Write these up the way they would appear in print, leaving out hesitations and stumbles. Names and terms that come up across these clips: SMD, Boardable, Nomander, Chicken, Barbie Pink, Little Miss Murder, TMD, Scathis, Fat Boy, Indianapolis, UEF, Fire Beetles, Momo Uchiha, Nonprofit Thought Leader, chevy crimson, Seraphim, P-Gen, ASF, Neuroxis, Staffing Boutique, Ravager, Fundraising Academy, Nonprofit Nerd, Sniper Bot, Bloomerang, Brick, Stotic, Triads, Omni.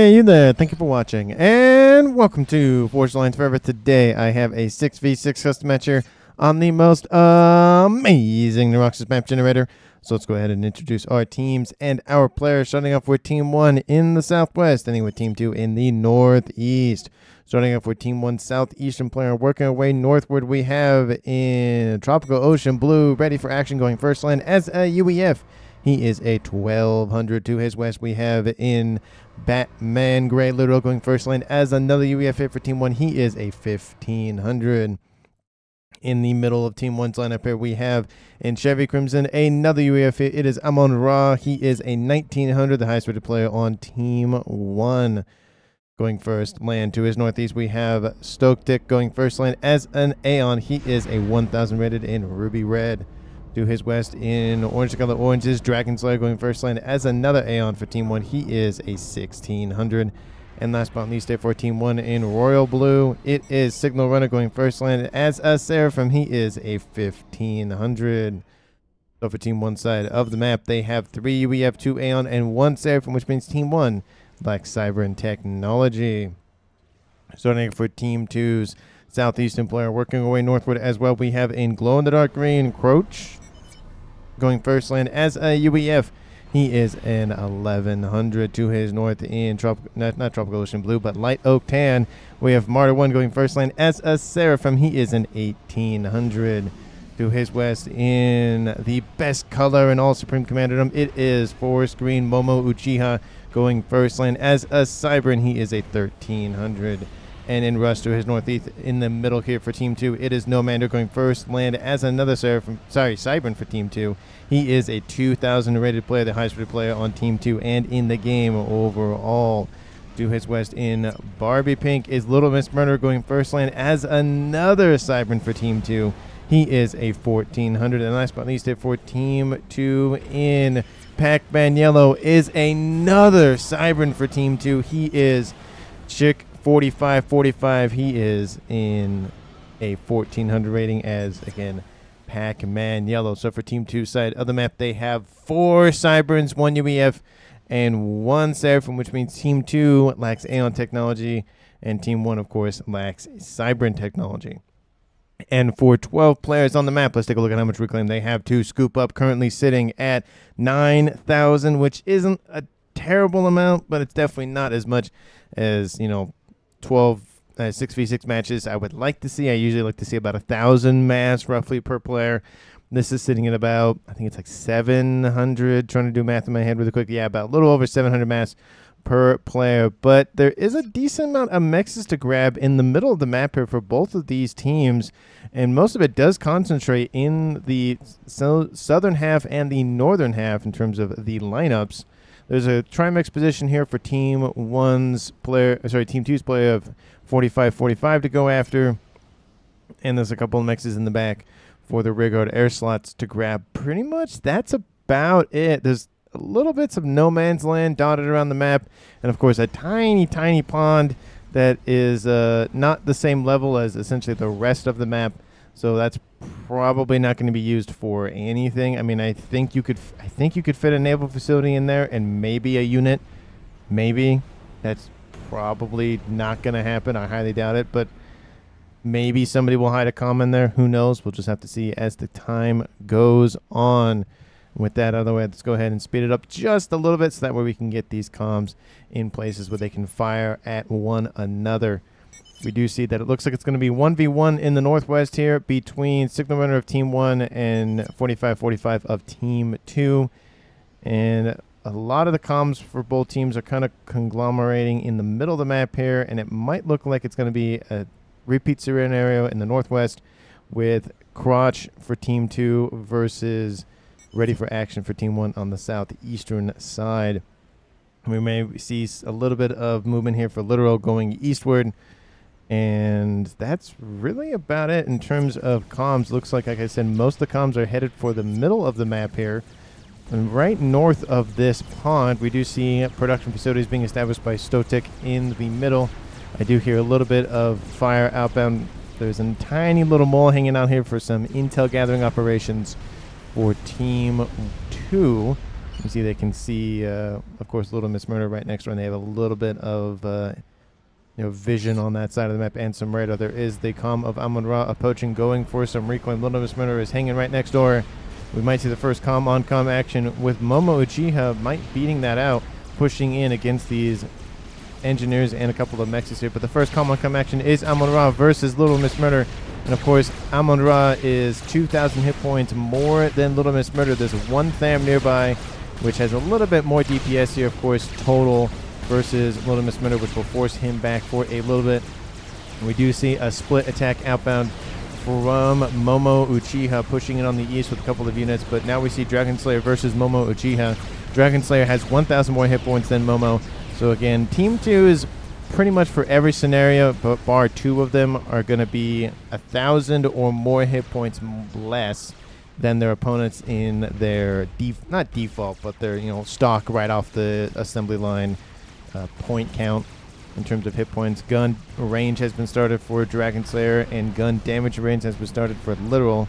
Hey, you there. Thank you for watching, and welcome to Forge Lines Forever. Today, I have a 6v6 custom match here on the most amazing Neuroxis map generator. So let's go ahead and introduce our teams and our players, starting off with Team 1 in the Southwest, ending with Team 2 in the Northeast. Starting off with Team 1 Southeastern player, working our way northward, we have in Tropical Ocean Blue, Ready for Action, going first line as a UEF. He is a 1200. To his west, we have in Batman Gray Little, going first lane as another UEF hit for Team 1. He is a 1500. In the middle of Team 1's lineup here, we have in Chevy Crimson another UEF hit. It is Amun-Ra. He is a 1900, the highest rated player on Team 1. Going first lane to his northeast, we have Stotic going first lane as an Aeon. He is a 1000 rated in Ruby Red. To his west in orange color oranges, Dragon Slayer going first lane as another Aeon for Team 1. He is a 1600. And last but not least, for Team 1 in royal blue, it is Signal Runner going first lane as a Seraphim. He is a 1500. So for Team 1 side of the map, they have 3 UEF, 2 Aeon, and 1 Seraphim, which means Team 1 lacks Cybran technology. Starting for Team 2's Southeastern player, working away northward as well, we have in glow-in-the-dark green Croach going first lane as a UEF. He is an 1100. To his north in not tropical ocean blue, but light oak tan, we have Martyr One going first lane as a Seraphim. He is an 1800. To his west in the best color in all Supreme Commanderdom, it is forest green Momo Uchiha going first lane as a Cybran. He is a 1300. And in rush to his northeast in the middle here for Team 2, it is Nomander going first land as another Cybran for Team 2. He is a 2000 rated player, the highest rated player on Team 2 and in the game overall. To his west in Barbie Pink is Little Miss Murder going first land as another Cybran for Team 2. He is a 1400. And last but not least, for Team 2 in Pac-Man Yellow is another Cybran for Team 2. He is Chick 45. He is in a 1400 rating as, again, Pac-Man Yellow. So for Team 2 side of the map, they have 4 Cybrans, 1 UEF, and 1 Seraphim, which means Team 2 lacks Aeon technology, and Team 1, of course, lacks Cybran technology. And for 12 players on the map, let's take a look at how much reclaim they have to scoop up, currently sitting at 9,000, which isn't a terrible amount, but it's definitely not as much as, you know, 6v6 matches I would like to see. I usually like to see about 1,000 mass roughly per player. This is sitting at about, I think it's like 700, trying to do math in my head really quick. Yeah, about a little over 700 mass per player. But there is a decent amount of mexes to grab in the middle of the map here for both of these teams, and most of it does concentrate in the southern half and the northern half in terms of the lineups. There's a Trimex position here for Team 2's player of 45-45 to go after. And there's a couple of mexes in the back for the rearguard air slots to grab. Pretty much that's about it. There's little bits of no man's land dotted around the map. And, of course, a tiny, tiny pond that is not the same level as essentially the rest of the map. So that's probably not going to be used for anything. I mean, I think you could fit a naval facility in there and maybe a unit. Maybe. That's probably not going to happen. I highly doubt it. But maybe somebody will hide a comm in there. Who knows? We'll just have to see as the time goes on. With that out of the way, let's go ahead and speed it up just a little bit so that way we can get these comms in places where they can fire at one another. We do see that it looks like it's going to be 1v1 in the northwest here between Signal Runner of Team 1 and 45-45 of Team 2. And a lot of the comms for both teams are kind of conglomerating in the middle of the map here. And it might look like it's going to be a repeat scenario in the northwest with Croach for Team 2 versus Ready for Action for Team 1 on the southeastern side. We may see a little bit of movement here for Literal going eastward. And that's really about it in terms of comms. Looks like I said, most of the comms are headed for the middle of the map here. And right north of this pond, we do see production facilities being established by Stotic in the middle. I do hear a little bit of fire outbound. There's a tiny little mole hanging out here for some intel gathering operations for Team 2. You see they can see, of course, Little Miss Murder right next door, and they have a little bit of vision on that side of the map and some radar. There is the comm of Amun-Ra approaching, going for some recoil. Little Miss Murder is hanging right next door. We might see the first comm-on-comm action with Momo Uchiha might beating that out, pushing in against these engineers and a couple of mexes here. But the first comm-on-comm action is Amun-Ra versus Little Miss Murder. And of course, Amun-Ra is 2,000 hit points more than Little Miss Murder. There's one Tham nearby, which has a little bit more DPS here, of course, total versus Little Miss Murder, which will force him back for a little bit. And we do see a split attack outbound from Momo Uchiha, pushing it on the east with a couple of units. But now we see Dragon Slayer versus Momo Uchiha. Dragon Slayer has 1,000 more hit points than Momo. So again, Team 2 is pretty much for every scenario, but bar two of them are going to be 1,000 or more hit points less than their opponents in their not default, but their stock right off the assembly line point count in terms of hit points. Gun range has been started for Dragon Slayer, and gun damage range has been started for Literal.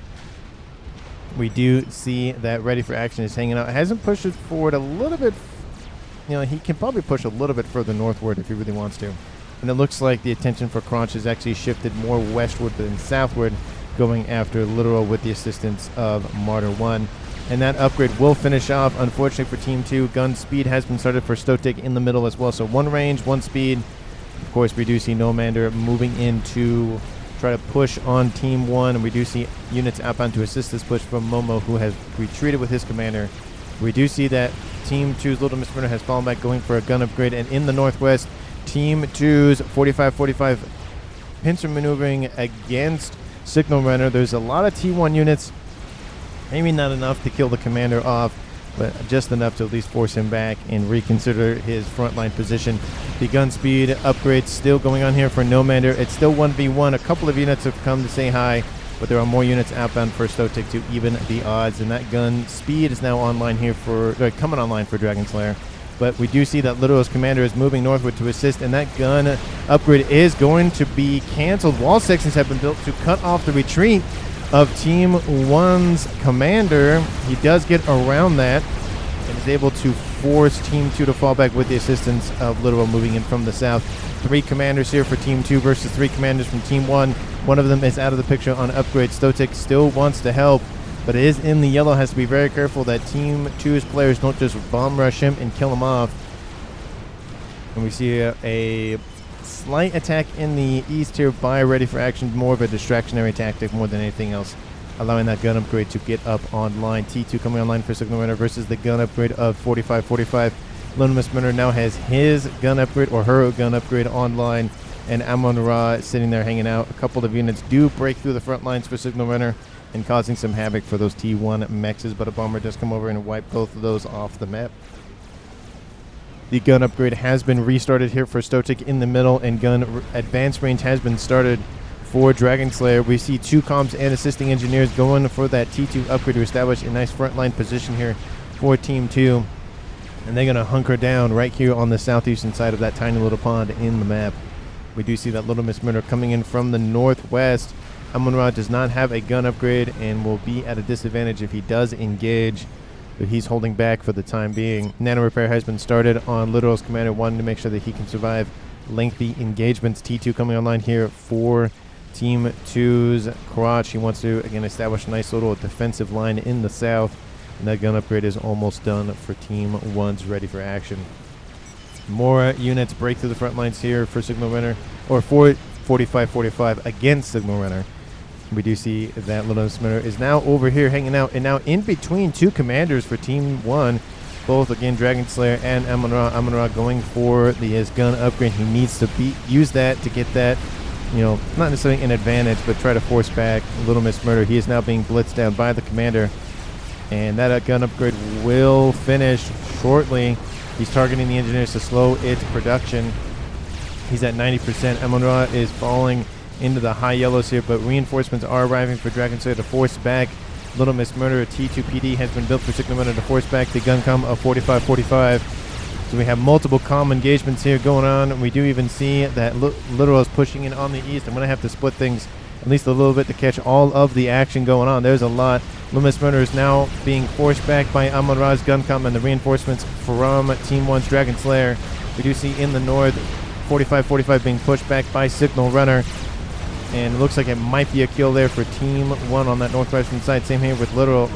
We do see that Ready for Action is hanging out. Hasn't pushed it forward a little bit. He can probably push a little bit further northward if he really wants to. And it looks like the attention for Croach has actually shifted more westward than southward, going after Literal with the assistance of Martyr One. And that upgrade will finish off, unfortunately, for Team 2. Gun speed has been started for Stotic in the middle as well. So one range, one speed. Of course, we do see Nomander moving in to try to push on Team 1. And we do see units outbound to assist this push from Momo, who has retreated with his commander. We do see that Team 2's Little Miss Murder has fallen back, going for a gun upgrade. And in the northwest, Team 2's 45-45 pincer maneuvering against Signal Runner. There's a lot of T1 units. Maybe not enough to kill the commander off, but just enough to at least force him back and reconsider his frontline position. The gun speed upgrade still going on here for Nomander. It's still 1v1. A couple of units have come to say hi, but there are more units outbound for Stotic to even the odds. And that gun speed is now online here for coming online for Dragon Slayer. But we do see that Literal's commander is moving northward to assist, and that gun upgrade is going to be canceled. Wall sections have been built to cut off the retreat of Team 1's commander. He does get around that and is able to force Team 2 to fall back with the assistance of Literal moving in from the south. Three commanders here for Team 2 versus three commanders from Team 1. One of them is out of the picture on upgrade. Stotic still wants to help, but it is in the yellow. Has to be very careful that Team 2's players don't just bomb rush him and kill him off. And we see a slight attack in the east here by Ready for Action, more of a distractionary tactic more than anything else, allowing that gun upgrade to get up online. T2 coming online for Signal Runner versus the gun upgrade of 45-45. Little Miss Murder now has his gun upgrade, or her gun upgrade, online, and Amun-Ra sitting there hanging out. A couple of units do break through the front lines for Signal Runner and causing some havoc for those T1 mexes, but a bomber does come over and wipe both of those off the map. The gun upgrade has been restarted here for Stotic in the middle, and gun advanced range has been started for Dragon Slayer. We see two comms and assisting engineers going for that T2 upgrade to establish a nice frontline position here for Team 2. And they're going to hunker down right here on the southeastern side of that tiny little pond in the map. We do see that Little Miss Murder coming in from the northwest. Amun-Ra does not have a gun upgrade and will be at a disadvantage if he does engage. But he's holding back for the time being. Nano repair has been started on Literal's commander one to make sure that he can survive lengthy engagements. T2 coming online here for Team 2's Croach. He wants to, again, establish a nice little defensive line in the south. And that gun upgrade is almost done for Team 1's Ready for Action. More units break through the front lines here for Signal Runner, or for 45-45 against Signal Runner. We do see that Little Miss Murder is now over here hanging out, and now in between two commanders for Team 1, both again Dragon Slayer and Amun-Ra. Amun-Ra going for his gun upgrade. He needs to use that to get that, not necessarily an advantage, but try to force back Little Miss Murder. He is now being blitzed down by the commander, and that gun upgrade will finish shortly. He's targeting the engineers to slow its production. He's at 90%. Amun-Ra is falling into the high yellows here, but reinforcements are arriving for Dragon Slayer to force back Little Miss Murder. T2PD has been built for Signal Runner to force back the gun comm of 45-45. So we have multiple comm engagements here going on, and we do even see that Literal is pushing in on the east. I'm going to have to split things at least a little bit to catch all of the action going on. There's a lot. Little Miss Murder is now being forced back by Amun-Ra's Guncom and the reinforcements from Team 1's Dragon Slayer. We do see in the north 45-45 being pushed back by Signal Runner. And it looks like it might be a kill there for Team 1 on that northwestern side. Same here with Little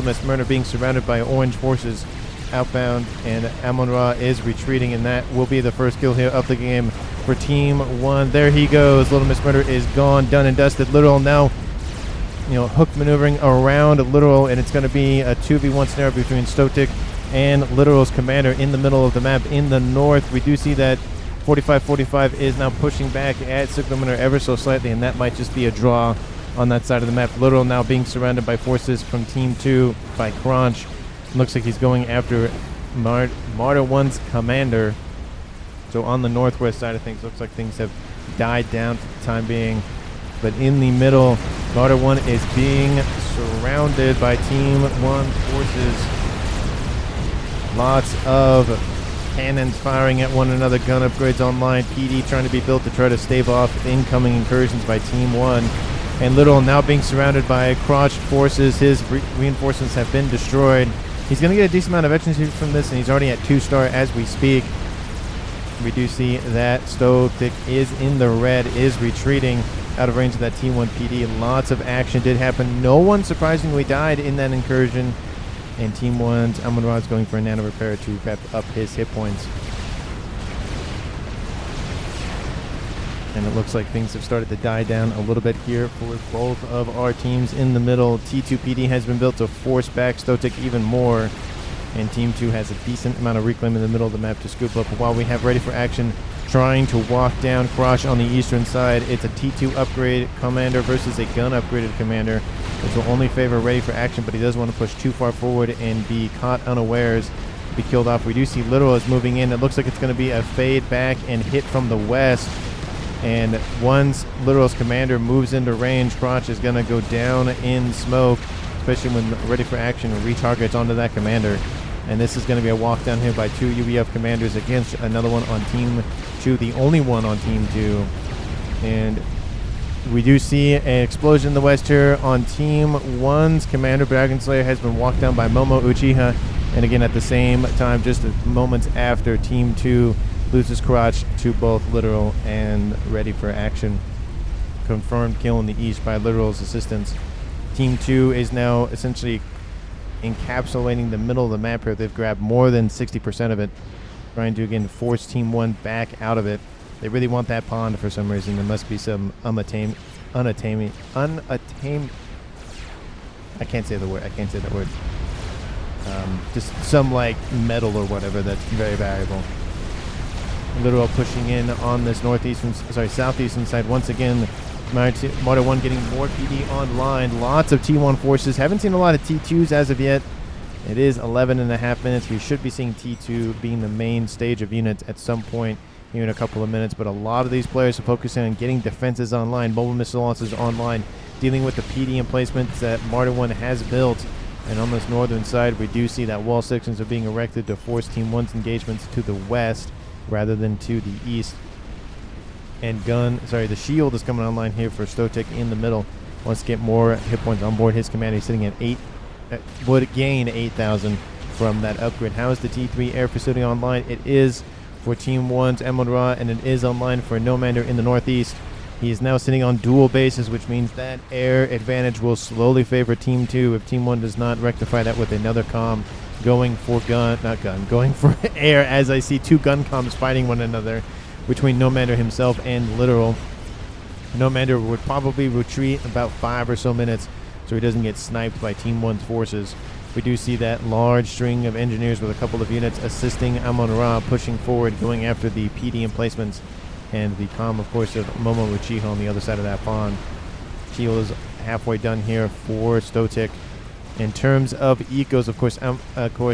Miss Murder being surrounded by orange forces outbound. And Amun-Ra is retreating, and that will be the first kill here of the game for Team 1. There he goes. Little Miss Murder is gone, done and dusted. Little now, you know, hook maneuvering around Literal, and it's going to be a 2v1 scenario between Stotic and Literal's commander in the middle of the map in the north. We do see that 45-45 is now pushing back at Signal Runner ever so slightly, and that might just be a draw on that side of the map. Literal now being surrounded by forces from Team 2 by Croach. Looks like he's going after Martyr One's commander. So on the northwest side of things, looks like things have died down for the time being. But in the middle, Martyr One is being surrounded by Team One forces. Lots of cannons firing at one another, gun upgrades online, PD trying to be built to try to stave off incoming incursions by Team One. And Little now being surrounded by Croach forces. His reinforcements have been destroyed. He's going to get a decent amount of veterans from this, and he's already at 2-star as we speak. We do see that Stotic is in the red, is retreating out of range of that Team 1 PD. Lots of action did happen. No one surprisingly died in that incursion. And Team 1's Amun-Ra is going for a nano repair to wrap up his hit points. And it looks like things have started to die down a little bit here for both of our teams in the middle. T2PD has been built to force back Stotic even more. And Team 2 has a decent amount of reclaim in the middle of the map to scoop up, while we have Ready for Action trying to walk down Croach on the eastern side. It's a T2 upgrade commander versus a gun upgraded commander, which will only favor Ready for Action, but he doesn't want to push too far forward and be caught unawares, be killed off. We do see Literal is moving in. It looks like it's going to be a fade back and hit from the west. And once Literal's commander moves into range, Croach is going to go down in smoke, especially when Ready for Action retargets onto that commander. And this is going to be a walk down here by two UEF commanders against another one on Team 2, the only one on Team 2. And we do see an explosion in the west here on Team 1's commander. Dragon Slayer has been walked down by Momo Uchiha. And again, at the same time, just moments after, Team 2 loses Croach to both Literal and Ready for Action. Confirmed kill in the east by Literal's assistance. Team 2 is now essentially encapsulating the middle of the map here. They've grabbed more than 60% of it, trying to again force Team 1 back out of it. They really want that pond for some reason. There must be some I can't say that word. Just some like metal or whatever that's very valuable. Literal pushing in on this southeastern side once again. Martyr 1 getting more PD online. Lots of T1 forces. Haven't seen a lot of T2s as of yet. It is 11 and a half minutes. We should be seeing T2 being the main stage of units at some point here in a couple of minutes. But a lot of these players are focusing on getting defenses online, mobile missile launches online, dealing with the PD emplacements that Martyr 1 has built. And on this northern side, we do see that wall sections are being erected to force Team 1's engagements to the west rather than to the east. And the shield is coming online here for Stotic in the middle. Wants to get more hit points on board his commander. He's sitting at 8, would gain 8,000 from that upgrade. How is the T3 air facility online? It is for Team 1's Amun-Ra, and it is online for Nomander in the northeast. He is now sitting on dual bases, which means that air advantage will slowly favor Team 2 if Team 1 does not rectify that with another comm. Going for air, as I see two gun comms fighting one another between Nomander himself and Literal. Nomander would probably retreat about 5 or so minutes so he doesn't get sniped by Team 1's forces. We do see that large string of engineers with a couple of units assisting Amun-Ra pushing forward, going after the PD emplacements and the comm, of course, of Momo Uchiha on the other side of that pond. Shield is halfway done here for Stotic. In terms of ecos, of course,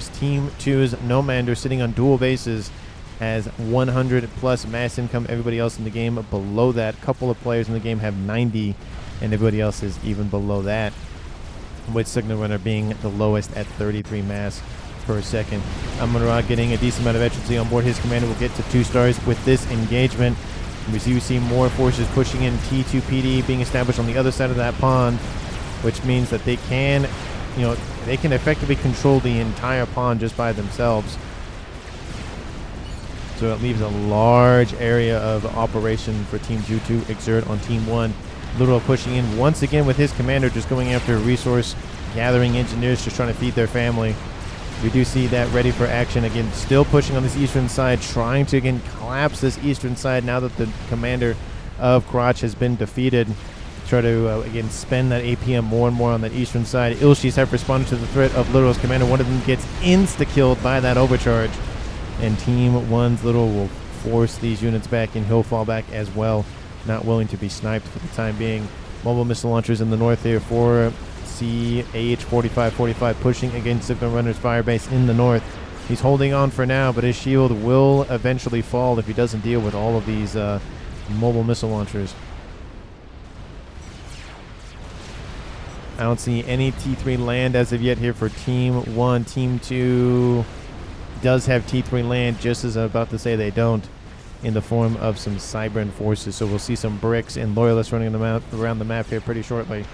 Team 2's Nomander sitting on dual bases has 100 plus mass income. Everybody else in the game below that, couple of players in the game have 90, and everybody else is even below that, with Signal Runner being the lowest at 33 mass per second. Amun-Ra getting a decent amount of efficiency on board. His commander will get to 2 stars with this engagement. We do see more forces pushing in. T2PD being established on the other side of that pond, which means that they can you know, they can effectively control the entire pond just by themselves. So it leaves a large area of operation for Team Ju to exert on Team One. Little pushing in once again with his commander, just going after resource gathering engineers, just trying to feed their family. We do see that Ready for Action again, still pushing on this eastern side, trying to again collapse this eastern side now that the commander of Croach has been defeated. Try to again spend that APM more and more on that eastern side. Ilshis have responded to the threat of Little's commander. One of them gets insta-killed by that overcharge, and Team One's Little will force these units back, and he'll fall back as well, not willing to be sniped for the time being. Mobile missile launchers in the north here for CH-4545, pushing against Signal Runner's firebase in the north. He's holding on for now, but his shield will eventually fall if he doesn't deal with all of these mobile missile launchers. I don't see any T3 land as of yet here for Team 1. Team 2 does have T3 land, just as I'm about to say they don't, in the form of some Cybran forces. So we'll see some bricks and loyalists running the map, around the map here pretty shortly.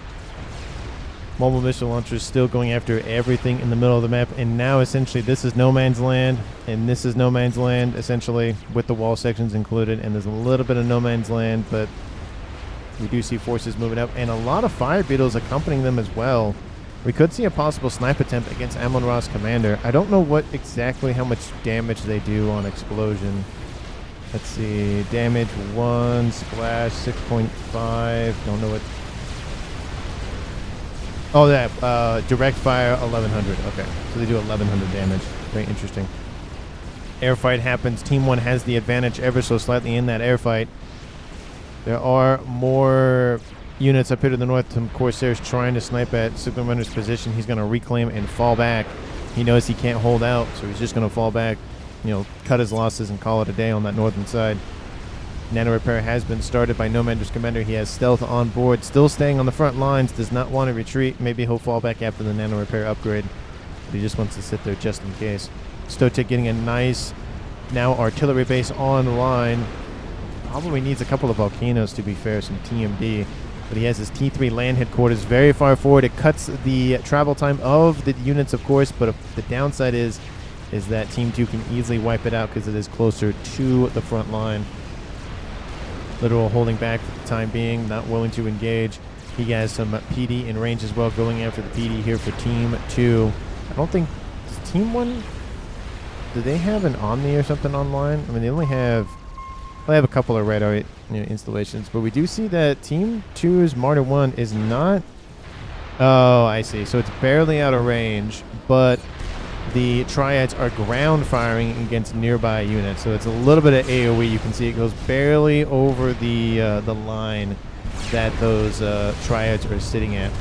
Mobile missile launchers still going after everything in the middle of the map, and now essentially this is no man's land, and this is no man's land essentially, with the wall sections included, and there's a little bit of no man's land, but we do see forces moving up, and a lot of Fire Beetles accompanying them as well. We could see a possible snipe attempt against Amun-Ra's commander. I don't know what exactly how much damage they do on explosion. Let's see, damage 1, splash 6.5, don't know what. Oh, that direct fire 1100. Okay, so they do 1100 damage. Very interesting. Air fight happens. Team One has the advantage ever so slightly in that air fight. There are more units up here to the north. Some Corsairs trying to snipe at Signal Runner's position. He's going to reclaim and fall back. He knows he can't hold out, so he's just going to fall back. You know, cut his losses and call it a day on that northern side. Nano repair has been started by Nomander's commander. He has stealth on board, still staying on the front lines, does not want to retreat. Maybe he'll fall back after the nano repair upgrade, but he just wants to sit there just in case. Stotic getting a nice, now artillery base online. Probably needs a couple of volcanoes to be fair, some TMD, but he has his T3 land headquarters very far forward. It cuts the travel time of the units, of course, but the downside is that Team 2 can easily wipe it out because it is closer to the front line. Little holding back for the time being, not willing to engage. He has some PD in range as well, going after the PD here for Team 2. I don't think, does Team 1, do they have an Omni or something online? I mean, they only have, well, they have a couple of radar installations, but we do see that Team 2's Martyr 1 is not, oh, I see. So it's barely out of range, but the triads are ground firing against nearby units, so it's a little bit of AoE. You can see it goes barely over the line that those triads are sitting at.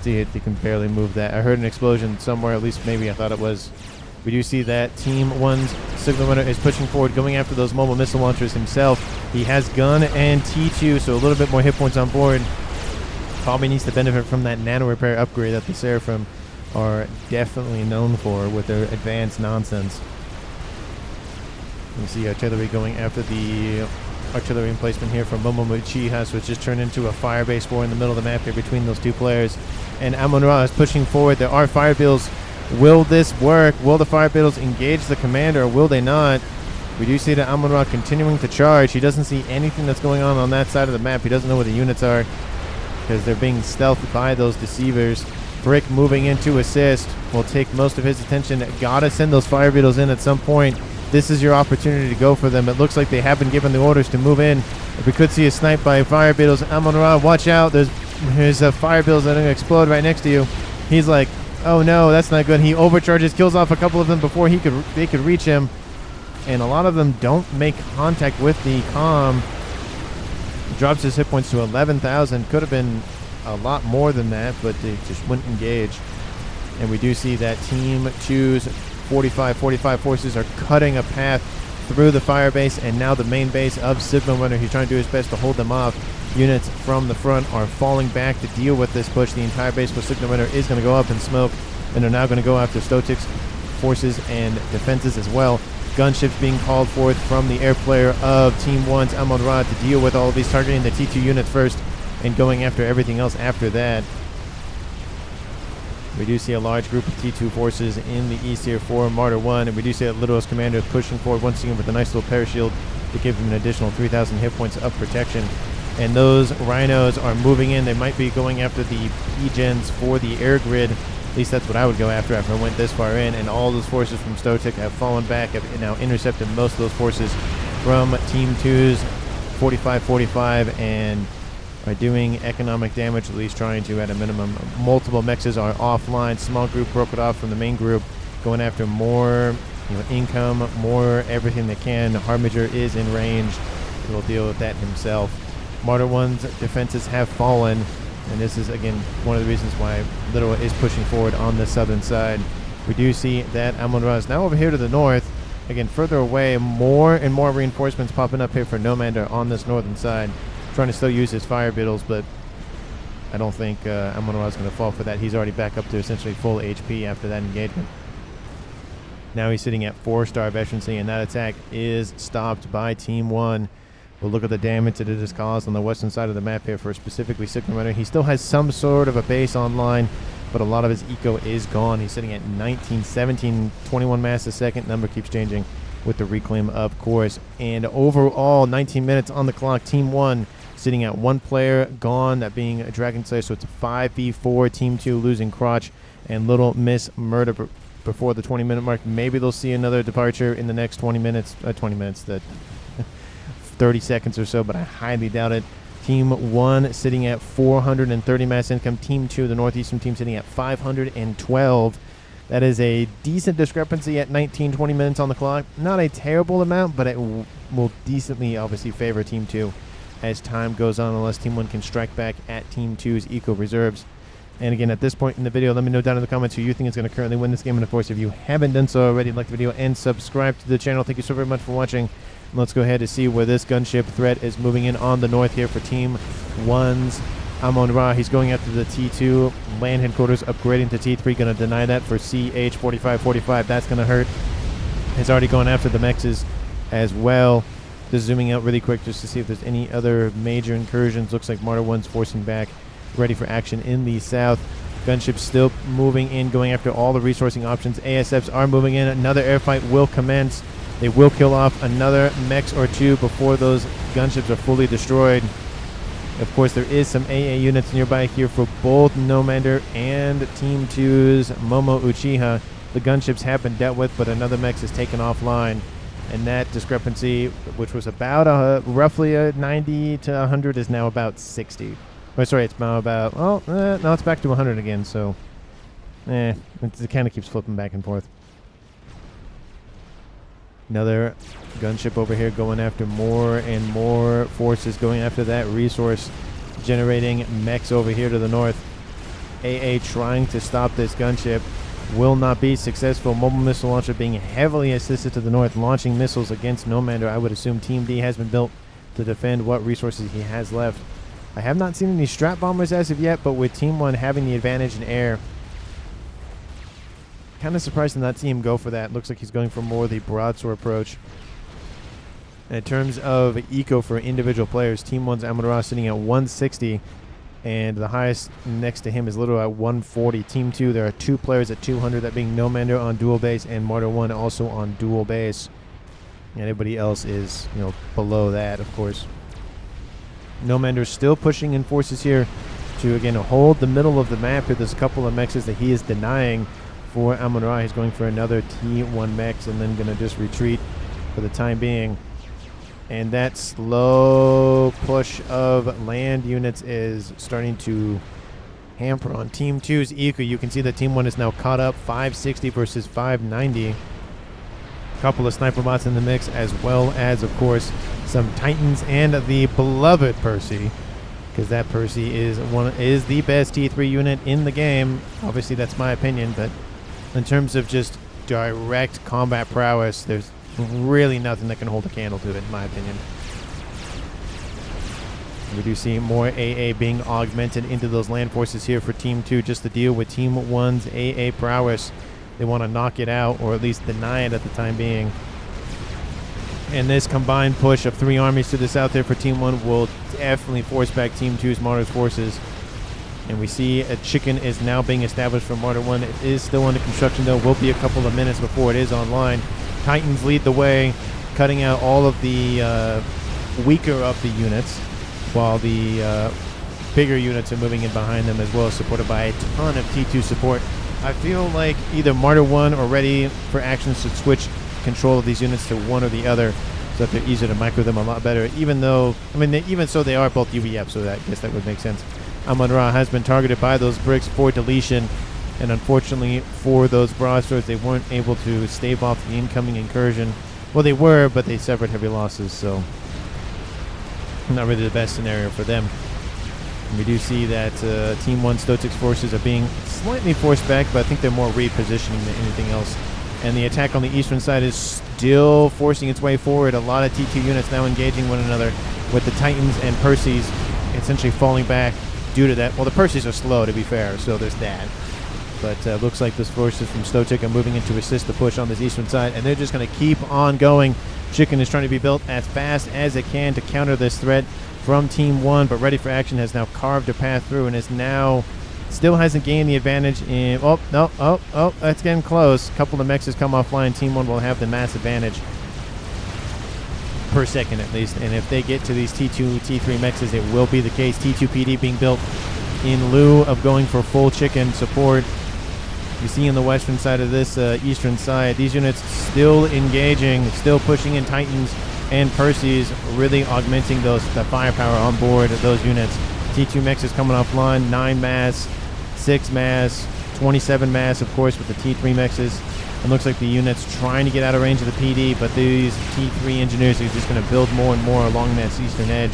See it, you can barely move that. I heard an explosion somewhere, at least maybe I thought it was. We do see that Team 1's Signal Runner is pushing forward, going after those mobile missile launchers himself. He has gun and T2, so a little bit more hit points on board. Probably needs to benefit from that nano repair upgrade that the Seraphim are definitely known for with their advanced nonsense. You see artillery going after the artillery emplacement here from Momo Uchiha, so it's just turned into a firebase war in the middle of the map here between those two players. And Amun-Ra is pushing forward. There are Fire Beetles. Will this work? Will the Fire Beetles engage the commander or will they not? We do see that Amun-Ra continuing to charge. He doesn't see anything that's going on that side of the map. He doesn't know where the units are because they're being stealthed by those deceivers. Brick moving in to assist, will take most of his attention. Gotta send those Fire Beetles in at some point. This is your opportunity to go for them. It looks like they have been given the orders to move in. If we could see a snipe by Fire Beetles, Amun-Ra, watch out. There's a Fire Beetles that are gonna explode right next to you. He's like, oh no, that's not good. He overcharges, kills off a couple of them before they could reach him. And a lot of them don't make contact with the comm. Drops his hit points to 11,000, could have been a lot more than that, but they just wouldn't engage. And we do see that Team 2's 4545 forces are cutting a path through the firebase and now the main base of Signal Runner. He's trying to do his best to hold them off. Units from the front are falling back to deal with this push. The entire base for Signal Runner is going to go up in smoke, and they're now going to go after Stotic's forces and defenses as well. Gunships being called forth from the air player of Team 1's Amun-Ra to deal with all of these, targeting the T2 unit first and going after everything else after that. We do see a large group of T2 forces in the east here for Martyr 1, and we do see that Little as commander is pushing forward once again with a nice little parashield to give him an additional 3,000 hit points of protection. And those rhinos are moving in. They might be going after the P-Gens for the air grid. At least that's what I would go after I went this far in. And all those forces from Stotic have fallen back, have now intercepted most of those forces from Team 2's 45-45 and are doing economic damage, at least trying to at a minimum. Multiple mexes are offline. Small group broke it off from the main group, going after more income, more everything they can. Harbinger is in range. He'll deal with that himself. Martyr 1's defenses have fallen, and this is again one of the reasons why Little is pushing forward on the southern side. We do see that Amun-Ra is now over here to the north, again further away. More and more reinforcements popping up here for Nomander on this northern side, trying to still use his fire beetles, but I don't think Amun-Ra is going to fall for that. He's already back up to essentially full HP after that engagement. Now he's sitting at 4-star efficiency, and that attack is stopped by Team 1. We'll look at the damage that it has caused on the western side of the map here for specifically Signal Runner. He still has some sort of a base online, but a lot of his eco is gone. He's sitting at 19, 17, 21 mass a second. Number keeps changing with the reclaim, of course. And overall, 19 minutes on the clock. Team 1 sitting at 1 player gone, that being a Dragon Slayer. So it's a 5v4. Team 2 losing Croach and Little Miss Murder before the 20-minute mark. Maybe they'll see another departure in the next 20 minutes. That 30 seconds or so, but I highly doubt it. Team 1 sitting at 430 mass income. Team 2, the northeastern team, sitting at 512. That is a decent discrepancy at 19, 20 minutes on the clock. Not a terrible amount, but it will decently obviously favor Team 2 as time goes on, unless Team 1 can strike back at Team 2's eco reserves. And again, at this point in the video, let me know down in the comments who you think is going to currently win this game. And of course, if you haven't done so already, like the video and subscribe to the channel. Thank you so very much for watching. Let's go ahead and see where this gunship threat is moving in on the north here for Team 1's Amun-Ra. He's going after the T2 land headquarters, upgrading to T3. Going to deny that for CH 45-45. That's going to hurt. He's already going after the mexes as well. Just zooming out really quick just to see if there's any other major incursions. Looks like Martyr 1's forcing back Ready for Action in the south. Gunships still moving in, going after all the resourcing options. ASFs are moving in. Another air fight will commence. They will kill off another mech or two before those gunships are fully destroyed. Of course, there is some AA units nearby here for both Nomander and Team 2's Momo Uchiha. The gunships have been dealt with, but another mech is taken offline. And that discrepancy, which was about roughly a 90 to 100, is now about 60. Oh, sorry, it's now about, well, now it's back to 100 again, so it kind of keeps flipping back and forth. Another gunship over here going after more and more forces, going after that resource generating mechs over here to the north. AA trying to stop this gunship will not be successful. Mobile missile launcher being heavily assisted to the north, launching missiles against Nomander. I would assume Team D has been built to defend what resources he has left. I have not seen any strap bombers as of yet, but with Team 1 having the advantage in air, kind of surprised to not see him go for that. Looks like he's going for more of the broadsword approach. And in terms of eco for individual players, Team 1's Amun-Ra sitting at 160, and the highest next to him is Little at 140. Team 2, there are 2 players at 200, that being Nomander on dual base and Martyr 1 also on dual base. And everybody else is, below that, of course. Nomander still pushing in forces here to, again, hold the middle of the map here. There's a couple of mexes that he is denying for Amun-Ra. He's going for another T1 max and then going to just retreat for the time being. And that slow push of land units is starting to hamper on Team 2's eco. You can see that Team 1 is now caught up, 560 versus 590. A couple of sniper bots in the mix, as well as, of course, some Titans and the beloved Percy. Because that Percy is the best T3 unit in the game. Obviously, that's my opinion, but in terms of just direct combat prowess, there's really nothing that can hold a candle to it, in my opinion. We do see more AA being augmented into those land forces here for Team 2, just to deal with Team 1's AA prowess. They want to knock it out, or at least deny it at the time being. And this combined push of 3 armies to the south there for Team 1 will definitely force back Team 2's Martyrs forces. And we see a chicken is now being established for Martyr One. It is still under construction, though. Will be a couple of minutes before it is online. Titans lead the way, cutting out all of the weaker of the units, while the bigger units are moving in behind them as well, supported by a ton of T2 support. I feel like either Martyr One or Ready for Action should switch control of these units to one or the other, so that they're easier to micro them a lot better. Even though, I mean, even so, they are both UEF, so that, I guess that would make sense. Amun-Ra has been targeted by those bricks for deletion, and unfortunately for those broadswords, they weren't able to stave off the incoming incursion. Well, they were, but they suffered heavy losses, so not really the best scenario for them. And we do see that Team 1 Stotic's forces are being slightly forced back, but I think they're more repositioning than anything else. And the attack on the eastern side is still forcing its way forward. A lot of T2 units now engaging one another, with the Titans and Percy's essentially falling back due to that. Well, the Percy's are slow, to be fair, so there's that. But looks like those forces from Stotic are moving in to assist the push on this eastern side, and they're just going to keep on going. Chicken is trying to be built as fast as it can to counter this threat from Team 1, but Ready for Action has now carved a path through and is now... still hasn't gained the advantage in... Oh, no, oh, oh, that's getting close. A couple of mechs has come offline. Team 1 will have the mass advantage per second at least, and if they get to these T2, T3 mexes, it will be the case. T2 PD being built in lieu of going for full chicken support. You see in the western side of this eastern side, these units still engaging, still pushing in Titans and Percy's, really augmenting the firepower on board of those units. T2 Mex is coming offline, 9 mass, 6 mass, 27 mass, of course, with the T3 Mexes. It looks like the unit's trying to get out of range of the PD, but these T3 engineers are just going to build more and more along that eastern edge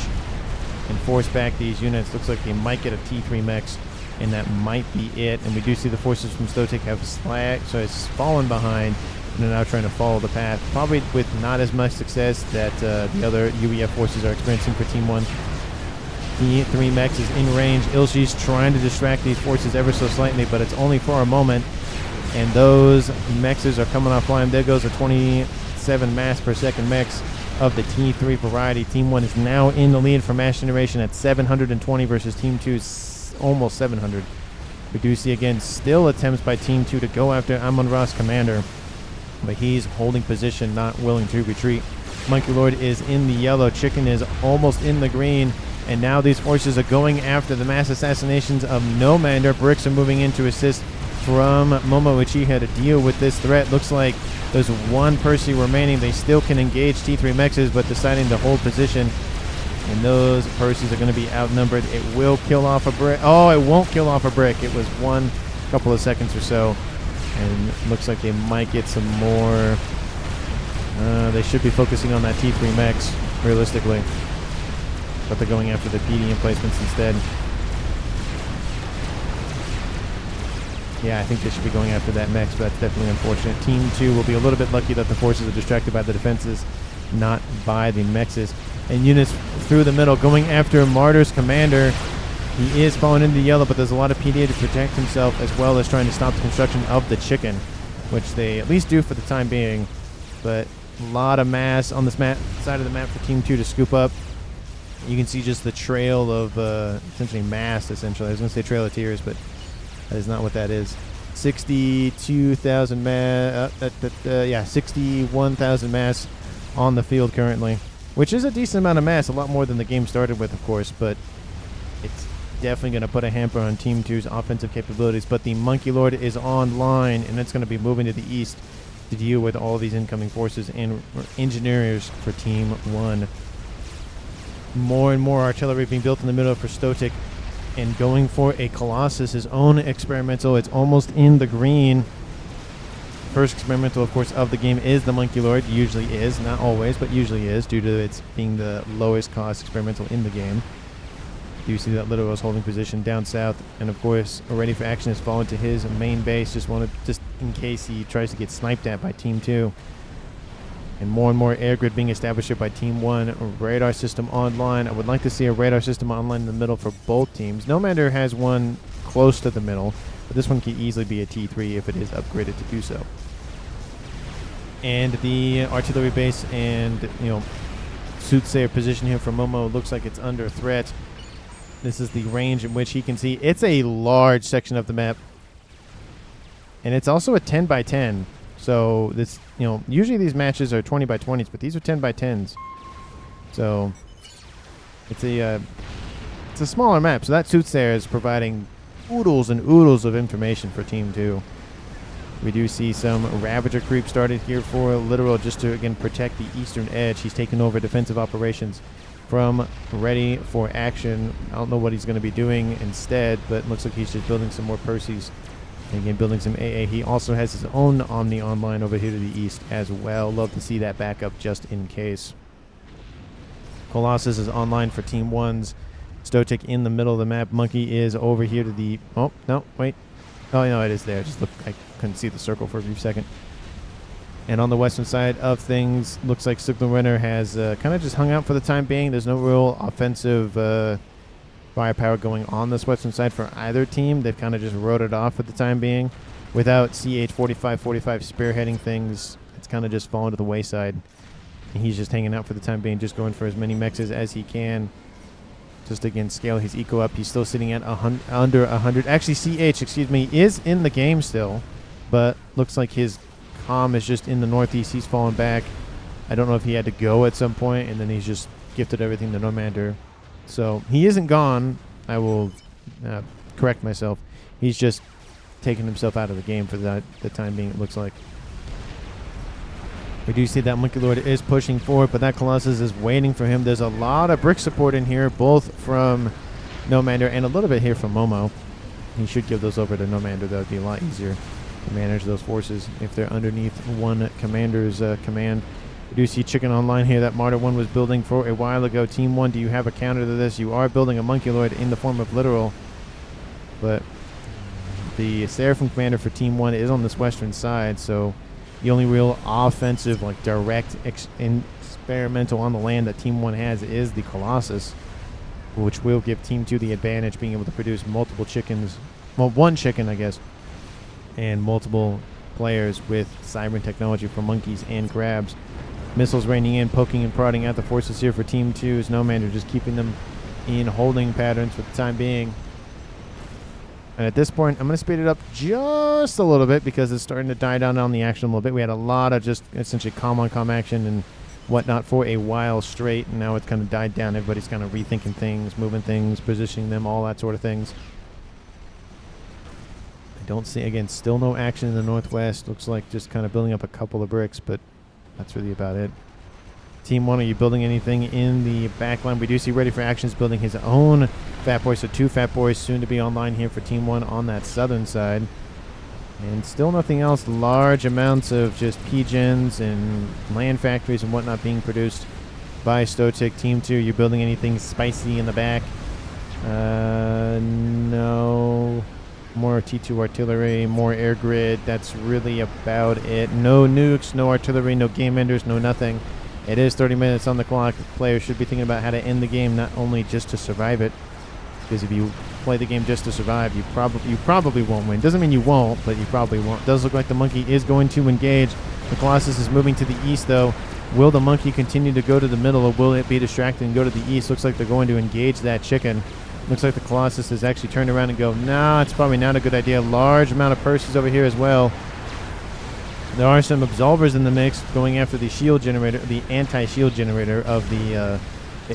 and force back these units. Looks like they might get a T3 Mex, and that might be it. And we do see the forces from Stotic have slacked, so it's fallen behind, and they're now trying to follow the path, probably with not as much success that the other UEF forces are experiencing for Team 1. T3 Mex is in range. Ilshi's trying to distract these forces ever so slightly, but it's only for a moment. And those mexes are coming offline. There goes a 27 mass per second mex of the T3 variety. Team 1 is now in the lead for mass generation at 720 versus Team 2's almost 700. We do see again still attempts by Team 2 to go after Amun-Ra's commander, but he's holding position, not willing to retreat. Monkey Lord is in the yellow. Chicken is almost in the green. And now these forces are going after the mass assassinations of Nomander. Bricks are moving in to assist from Momo Uchiha to deal with this threat. Looks like there's one Percy remaining. They still can engage T3 Mexes, but deciding to hold position. And those Percys are going to be outnumbered. It will kill off a brick. Oh, it won't kill off a brick. It was one couple of seconds or so. And looks like they might get some more. They should be focusing on that T3 Mex, realistically. But they're going after the PD emplacements instead. Yeah, I think they should be going after that mech, but that's definitely unfortunate. Team 2 will be a little bit lucky that the forces are distracted by the defenses, not by the mexes. And units through the middle going after Martyr's commander. He is falling into the yellow, but there's a lot of PD to protect himself, as well as trying to stop the construction of the chicken, which they at least do for the time being. But a lot of mass on this side of the map for Team 2 to scoop up. You can see just the trail of essentially mass, essentially. I was going to say trail of tears, but that is not what that is. 62,000 mass, yeah, 61,000 mass on the field currently, which is a decent amount of mass, a lot more than the game started with, of course, but it's definitely going to put a hamper on Team 2's offensive capabilities. But the Monkey Lord is online, and it's going to be moving to the east to deal with all these incoming forces and engineers for Team 1. More and more artillery being built in the middle for Stotic, and going for a Colossus, his own experimental. It's almost in the green. First experimental, of course, of the game is the Monkey Lord. Usually is, not always, but usually is, due to its being the lowest cost experimental in the game. You see that Little is holding position down south, and of course Ready for Action has fallen to his main base, just in case he tries to get sniped at by Team 2. And more air grid being established here by Team 1. Radar system online. I would like to see a radar system online in the middle for both teams. Nomander has one close to the middle, but this one could easily be a T3 if it is upgraded to do so. And the artillery base and, you know, soothsayer position here for Momo looks like it's under threat. This is the range in which he can see. It's a large section of the map. And it's also a 10 by 10. So this, you know, usually these matches are 20 by 20s, but these are 10 by 10s. So it's a smaller map. So that Soothsayer is providing oodles and oodles of information for Team 2. We do see some Ravager creep started here for Literal just to, again, protect the eastern edge. He's taken over defensive operations from Ready for Action. I don't know what he's going to be doing instead, but looks like he's just building some more Percy's. And again, building some AA. He also has his own Omni online over here to the east as well. Love to see that backup just in case. Colossus is online for Team 1's. Stotic in the middle of the map. Monkey is over here to the... Oh, no, wait. Oh, no, it is there. Just look, I couldn't see the circle for a brief second. And on the western side of things, looks like Signal Runner has kind of just hung out for the time being. There's no real offensive firepower going on this western side for either team. They've kind of just rode it off for the time being. Without CH45 spearheading things, it's kind of just fallen to the wayside. And he's just hanging out for the time being, just going for as many mexes as he can. Just again, scale his eco up. He's still sitting at under 100. Actually, CH, excuse me, is in the game still, but looks like his comm is just in the northeast. He's fallen back. I don't know if he had to go at some point, and then he's just gifted everything to Nomander. So he isn't gone. I will correct myself. He's just taking himself out of the game for the time being, it looks like. We do see that Monkey Lord is pushing forward, but that Colossus is waiting for him. There's a lot of brick support in here, both from Nomander and a little bit here from Momo. He should give those over to Nomander. That would be a lot easier to manage those forces if they're underneath one commander's command. We do see Chicken online here that Martyr One was building for a while ago. Team One, do you have a counter to this? You are building a Monkey Lord in the form of Literal, but the Seraphim commander for Team One is on this western side, so... The only real offensive, like, direct experimental on the land that Team 1 has is the Colossus, which will give Team 2 the advantage, being able to produce multiple chickens, well, one chicken, I guess, and multiple players with Cybran technology for monkeys and crabs. Missiles raining in, poking and prodding at the forces here for Team 2. Nomander just keeping them in holding patterns for the time being. And at this point, I'm going to speed it up just a little bit because it's starting to die down on the action a little bit. We had a lot of just essentially comm-on-comm action and whatnot for a while straight, and now it's kind of died down. Everybody's kind of rethinking things, moving things, positioning them, all that sort of things. I don't see, again, still no action in the northwest. Looks like just kind of building up a couple of bricks, but that's really about it. Team 1, are you building anything in the back line? We do see Ready for Actions building his own Fat Boy, so two Fat Boys soon to be online here for Team 1 on that southern side. And still nothing else. Large amounts of just P-Gens and land factories and whatnot being produced by Stotic. Team 2, you building anything spicy in the back? No. More T2 artillery, more air grid. That's really about it. No nukes, no artillery, no game enders, no nothing. It is 30 minutes on the clock. Players should be thinking about how to end the game, not only just to survive it. Because if you play the game just to survive, you probably won't win. Doesn't mean you won't, but you probably won't. Does look like the monkey is going to engage. The Colossus is moving to the east, though. Will the monkey continue to go to the middle, or will it be distracted and go to the east? Looks like they're going to engage that chicken. Looks like the Colossus has actually turned around and go, nah, it's probably not a good idea. Large amount of Percy's over here as well. There are some absolvers in the mix going after the shield generator, the anti-shield generator of the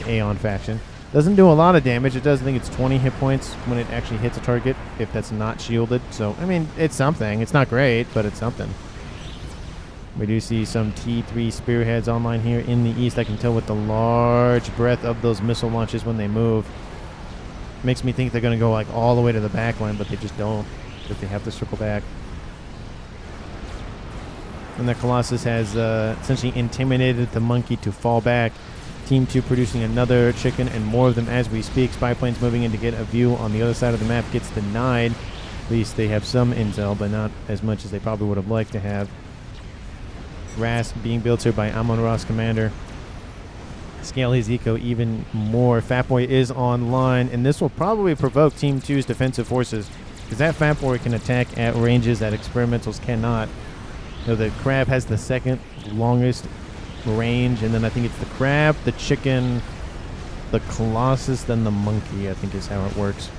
Aeon faction. Doesn't do a lot of damage. It does, I think it's 20 hit points when it actually hits a target if that's not shielded. So, I mean, it's something. It's not great, but it's something. We do see some T3 spearheads online here in the east. I can tell with the large breadth of those missile launches when they move. Makes me think they're going to go like all the way to the back line, but they just don't because they have to circle back. And the Colossus has essentially intimidated the monkey to fall back. Team 2 producing another chicken and more of them as we speak. Spy planes moving in to get a view on the other side of the map gets denied. At least they have some intel, but not as much as they probably would have liked to have. RAS being built here by Amun-Ra's commander. Scale his eco even more. Fatboy is online, and this will probably provoke Team 2's defensive forces because that Fatboy can attack at ranges that experimentals cannot. You know, the crab has the second longest range, and then I think it's the crab, the chicken, the Colossus, then the Monkey, I think is how it works.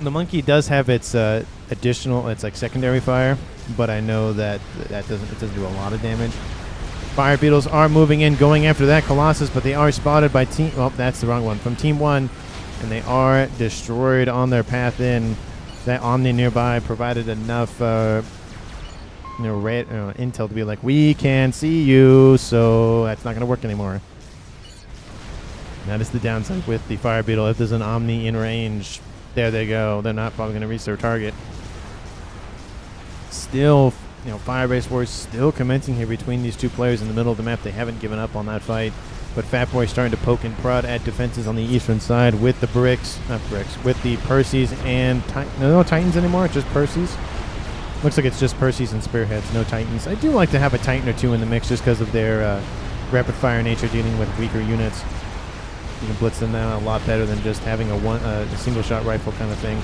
The Monkey does have its additional, it's like secondary fire, but I know that it doesn't do a lot of damage. Fire Beetles are moving in, going after that Colossus, but they are spotted by Team... Oh, that's the wrong one. From Team 1, and they are destroyed on their path in. That Omni nearby provided enough intel to be like, we can see you, so that's not going to work anymore. That is the downside with the Fire Beetle. If there's an Omni in range, there they go. They're not probably going to reach their target. Still... You know, Firebase Wars still commencing here between these two players in the middle of the map. They haven't given up on that fight. But Fat Boy starting to poke and prod at defenses on the eastern side with the Percys and Titans. No Titans anymore, just Percys. Looks like it's just Percys and Spearheads, no Titans. I do like to have a Titan or two in the mix just because of their rapid fire nature dealing with weaker units. You can blitz them down a lot better than just having a single shot rifle kind of thing.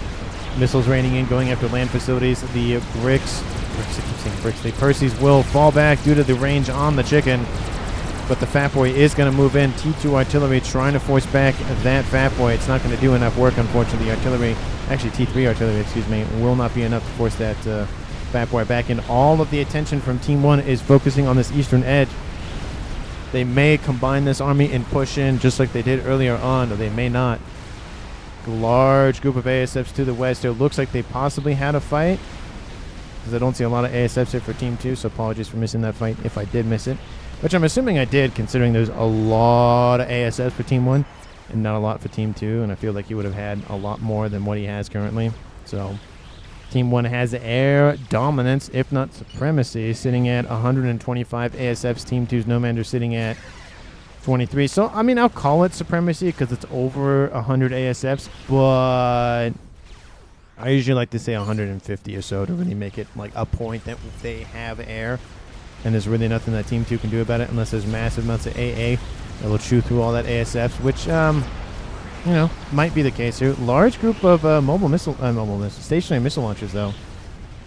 Missiles raining in, going after land facilities. The The Percys will fall back due to the range on the Chicken. But the Fat Boy is going to move in. T2 Artillery trying to force back that Fat Boy. It's not going to do enough work, unfortunately. Artillery, actually T3 Artillery, excuse me, will not be enough to force that Fat Boy back in. All of the attention from Team 1 is focusing on this eastern edge. They may combine this army and push in just like they did earlier on, or they may not. Large group of ASFs to the west. It looks like they possibly had a fight, because I don't see a lot of ASFs here for Team 2, so apologies for missing that fight if I did miss it, which I'm assuming I did, considering there's a lot of ASFs for Team 1 and not a lot for Team 2, and I feel like he would have had a lot more than what he has currently. So Team 1 has air dominance, if not supremacy, sitting at 125 ASFs. Team 2's Nomander sitting at 23. So, I mean, I'll call it supremacy because it's over 100 ASFs, but I usually like to say 150 or so to really make it like a point that they have air, and there's really nothing that Team 2 can do about it unless there's massive amounts of AA that will chew through all that ASFs, which, you know, might be the case here. Large group of stationary missile launchers, though.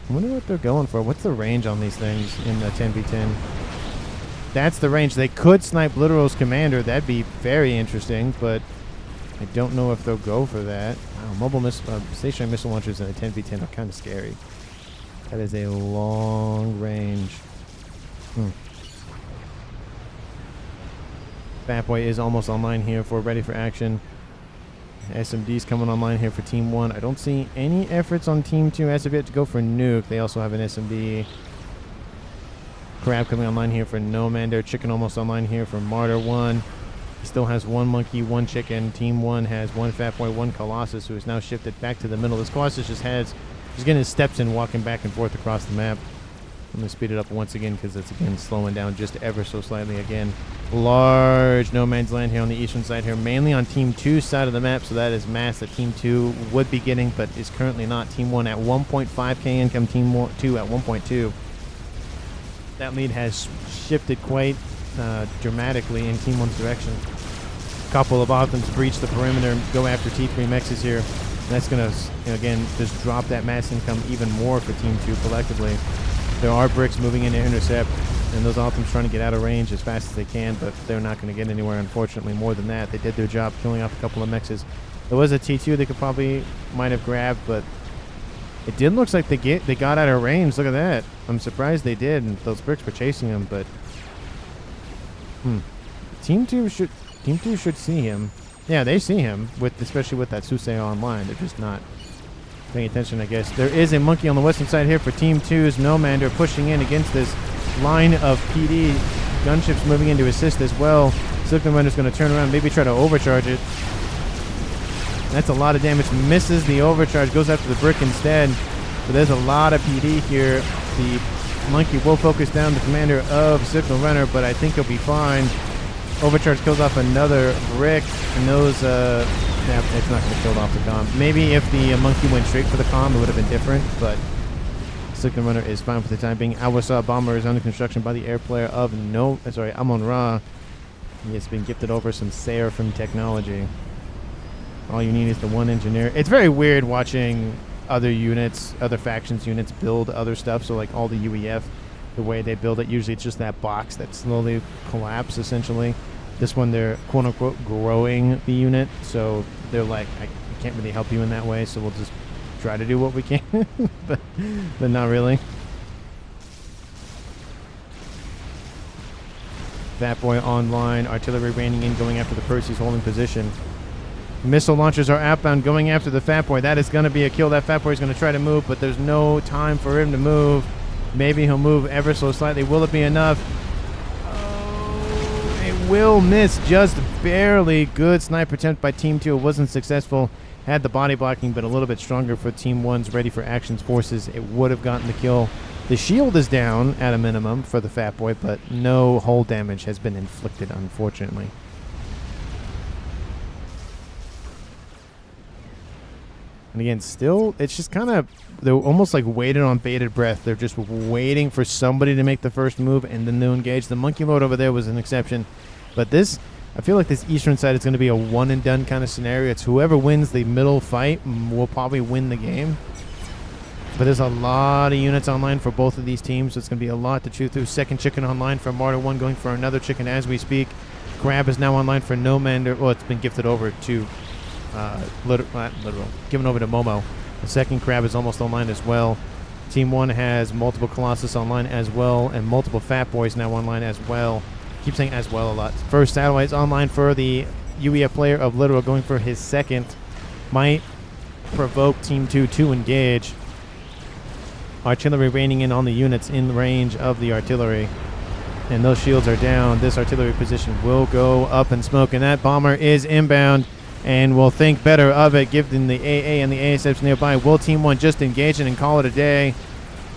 I wonder what they're going for. What's the range on these things in 10v10? That's the range. They could snipe Literal's commander. That'd be very interesting, but I don't know if they'll go for that. Wow, stationary missile launchers in a 10v10 are kind of scary. That is a long range. Fat Boy is almost online here for Ready for Action. SMD's coming online here for Team 1. I don't see any efforts on Team 2 as of yet to go for Nuke. They also have an SMD. Crab coming online here for Nomander. Chicken almost online here for Martyr One. He still has one Monkey, one Chicken. Team 1 has one Fat Boy, one Colossus, who is now shifted back to the middle. This Colossus just has... He's getting his steps in, walking back and forth across the map. I'm going to speed it up once again because it's, again, slowing down just ever so slightly again. Large no man's land here on the eastern side here, mainly on Team 2's side of the map, so that is mass that Team 2 would be getting, but is currently not. Team 1 at 1.5k income, Team 2 at 1.2. That lead has shifted quite dramatically in Team 1's direction. A couple of offenses breach the perimeter and go after T3 Mexes here. And that's going to, again, just drop that mass income even more for Team 2 collectively. There are Bricks moving in to intercept, and those offenses trying to get out of range as fast as they can, but they're not going to get anywhere, unfortunately, more than that. They did their job killing off a couple of Mexes. There was a T2 they could probably might have grabbed, but it did look like they got out of range. Look at that. I'm surprised they did, and those Bricks were chasing them, but... Team 2 should see him. Yeah, they see him, especially with that Susei online. They're just not paying attention, I guess. There is a Monkey on the western side here for Team 2's Nomander, pushing in against this line of PD. Gunships moving in to assist as well. Signal Runner's going to turn around, maybe try to overcharge it. That's a lot of damage. Misses the overcharge. Goes after the Brick instead. But there's a lot of PD here. The Monkey will focus down the commander of Signal Runner, but I think he'll be fine. Overcharge kills off another Brick. And those... yeah, it's not going to kill off the comm. Maybe if the Monkey went straight for the comm, it would have been different, but... Signal Runner is fine for the time being. Awasaw Bomber is under construction by the air player of Amun-Ra. He has been gifted over some Seraphim technology. All you need is the one engineer. It's very weird watching other units, other factions' units build other stuff. So like all the UEF, the way they build it, usually it's just that box that slowly collapses essentially. This one, they're quote-unquote growing the unit, so they're like, I can't really help you in that way, so we'll just try to do what we can, but not really. Fat Boy online, artillery raining in, going after the Percy's holding position. Missile launchers are outbound, going after the Fat Boy. That is going to be a kill. That Fat Boy is going to try to move, but there's no time for him to move. Maybe he'll move ever so slightly. Will it be enough? Oh, it will miss just barely. Good sniper attempt by Team 2. It wasn't successful. Had the body blocking, but a little bit stronger for Team 1's Ready for Action's forces. It would have gotten the kill. The shield is down at a minimum for the Fat Boy, but no hull damage has been inflicted, unfortunately. And again, still, it's just kind of, they're almost like waited on bated breath. They're just waiting for somebody to make the first move and then they'll engage. The Monkey Lord over there was an exception. But this, I feel like this eastern side is going to be a one and done kind of scenario. It's whoever wins the middle fight will probably win the game. But there's a lot of units online for both of these teams, so it's going to be a lot to chew through. Second Chicken online for Martyr One, going for another Chicken as we speak. Crab is now online for Nomander. Well, it's been gifted over to... given over to Momo. The second Crab is almost online as well. Team 1 has multiple Colossus online as well, and multiple Fat Boys now online as well. Keep saying as well a lot. First satellite's online for the UEF player of Little, going for his second. Might provoke Team 2 to engage. Artillery raining in on the units in range of the artillery. And those shields are down. This artillery position will go up in smoke, and that bomber is inbound. And we'll think better of it, given the AA and the ASFs nearby. Will Team 1 just engage it and call it a day?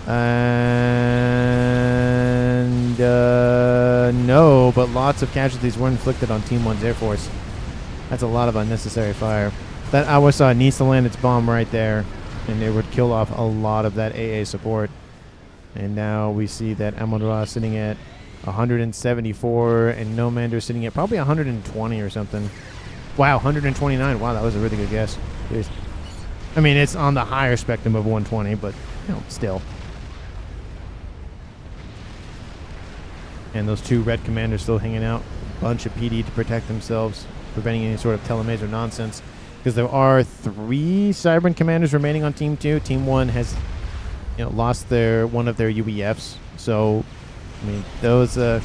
And no, but lots of casualties were inflicted on Team 1's Air Force. That's a lot of unnecessary fire. That Awasaw needs to land its bomb right there, and it would kill off a lot of that AA support. And now we see that Amun-Ra sitting at 174, and Nomander sitting at probably 120 or something. Wow, 129. Wow, that was a really good guess. Jeez. I mean, it's on the higher spectrum of 120, but you know, still. And those two red commanders still hanging out. A bunch of PD to protect themselves, preventing any sort of telemaser nonsense. Because there are three Cybran commanders remaining on Team 2. Team 1 has, you know, lost one of their UEFs. So, I mean, those... that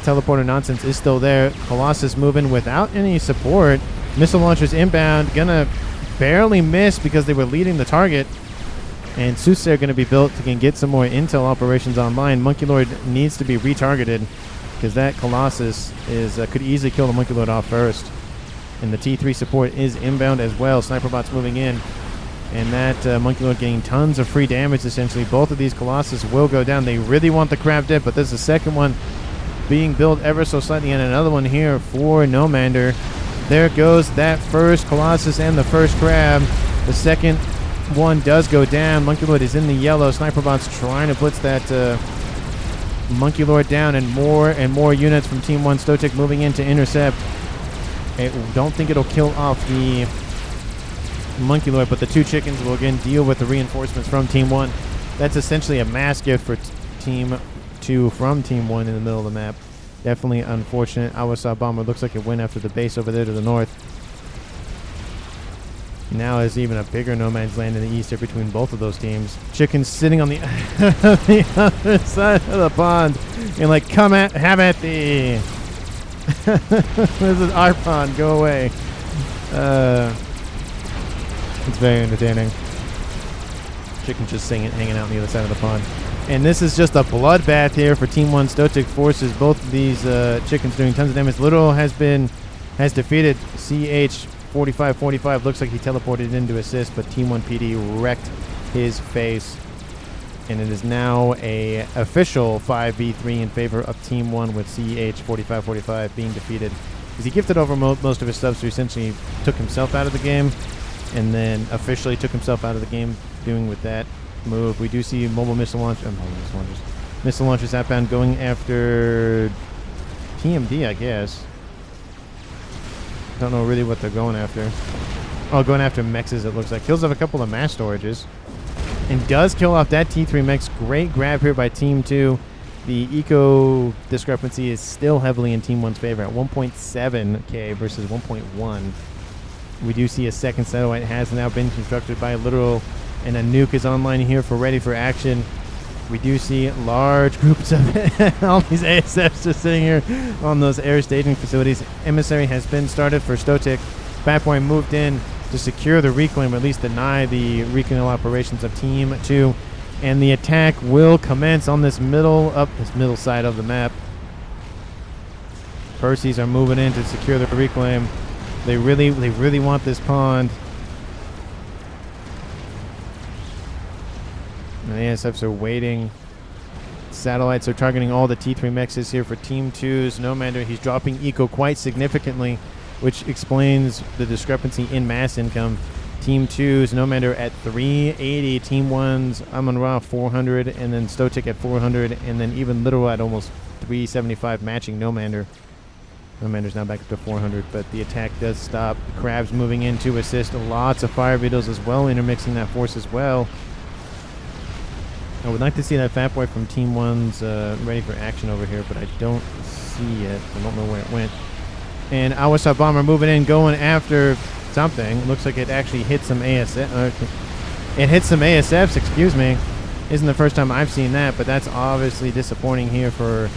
teleporter nonsense is still there. Colossus moving without any support. Missile launchers inbound. Gonna barely miss because they were leading the target. And Soothsayer gonna be built to can get some more intel operations online. Monkey Lord needs to be retargeted because that Colossus is could easily kill the Monkey Lord off first. And the T3 support is inbound as well. Sniper bots moving in. And that Monkey Lord getting tons of free damage essentially. Both of these Colossus will go down. They really want the Crab dead, but this is the second one being built ever so slightly, and another one here for Nomander. There goes that first Colossus and the first Crab. The second one does go down. Monkey Lord is in the yellow. Sniper bots trying to blitz that Monkey Lord down, and more units from Team 1. Stotic moving in to intercept. I don't think it'll kill off the Monkey Lord, but the two Chickens will again deal with the reinforcements from Team 1. That's essentially a mass gift for Team 2 from Team 1 in the middle of the map. Definitely unfortunate. Awasaw bomber looks like it went after the base over there to the north. Now is even a bigger no man's land in the east here between both of those teams. Chickens sitting on the, the other side of the pond and like, come at, have at thee. This is our pond, go away. It's very entertaining. Chicken just singing, hanging out on the other side of the pond. And this is just a bloodbath here for Team 1. Stotic forces both of these Chickens doing tons of damage. Little has defeated CH 4545. Looks like he teleported in to assist, but Team 1 PD wrecked his face. And it is now a official 5v3 in favor of Team 1 with CH 4545 being defeated. Because he gifted over most of his subs, so essentially took himself out of the game. And then officially took himself out of the game doing with that move. We do see mobile missile launch missile launchers outbound going after TMD, I guess. Don't know really what they're going after. Oh, going after mexes, it looks like. Kills off a couple of mass storages and does kill off that T3 mechs. Great grab here by Team 2. The eco discrepancy is still heavily in Team 1's favor at 1.7k versus 1.1. We do see a second satellite has now been constructed by Literal, and a nuke is online here for Ready for Action. We do see large groups of all these ASFs just sitting here on those air staging facilities. Emissary has been started for Stotic. Fat Boy moved in to secure the reclaim, or at least deny the reclaim operations of Team 2. And the attack will commence on this middle side of the map. Percy's are moving in to secure the reclaim. They really want this pond. And the ASFs are waiting. Satellites are targeting all the T3 mexes here for Team 2's Nomander. He's dropping eco quite significantly, which explains the discrepancy in mass income. Team 2's Nomander at 380, Team 1's Amun-Ra 400, and then Stotic at 400, and then even Literal at almost 375, matching Nomander. Nomander's now back up to 400, but the attack does stop. Crab's moving in to assist. Lots of Fire Beetles as well, intermixing that force as well. I would like to see that Fat Boy from Team 1's Ready for Action over here, but I don't see it. I don't know where it went. And Awasat Bomber moving in, going after something. Looks like it actually hit some ASF. It hit some ASFs, excuse me. Isn't the first time I've seen that, but that's obviously disappointing here for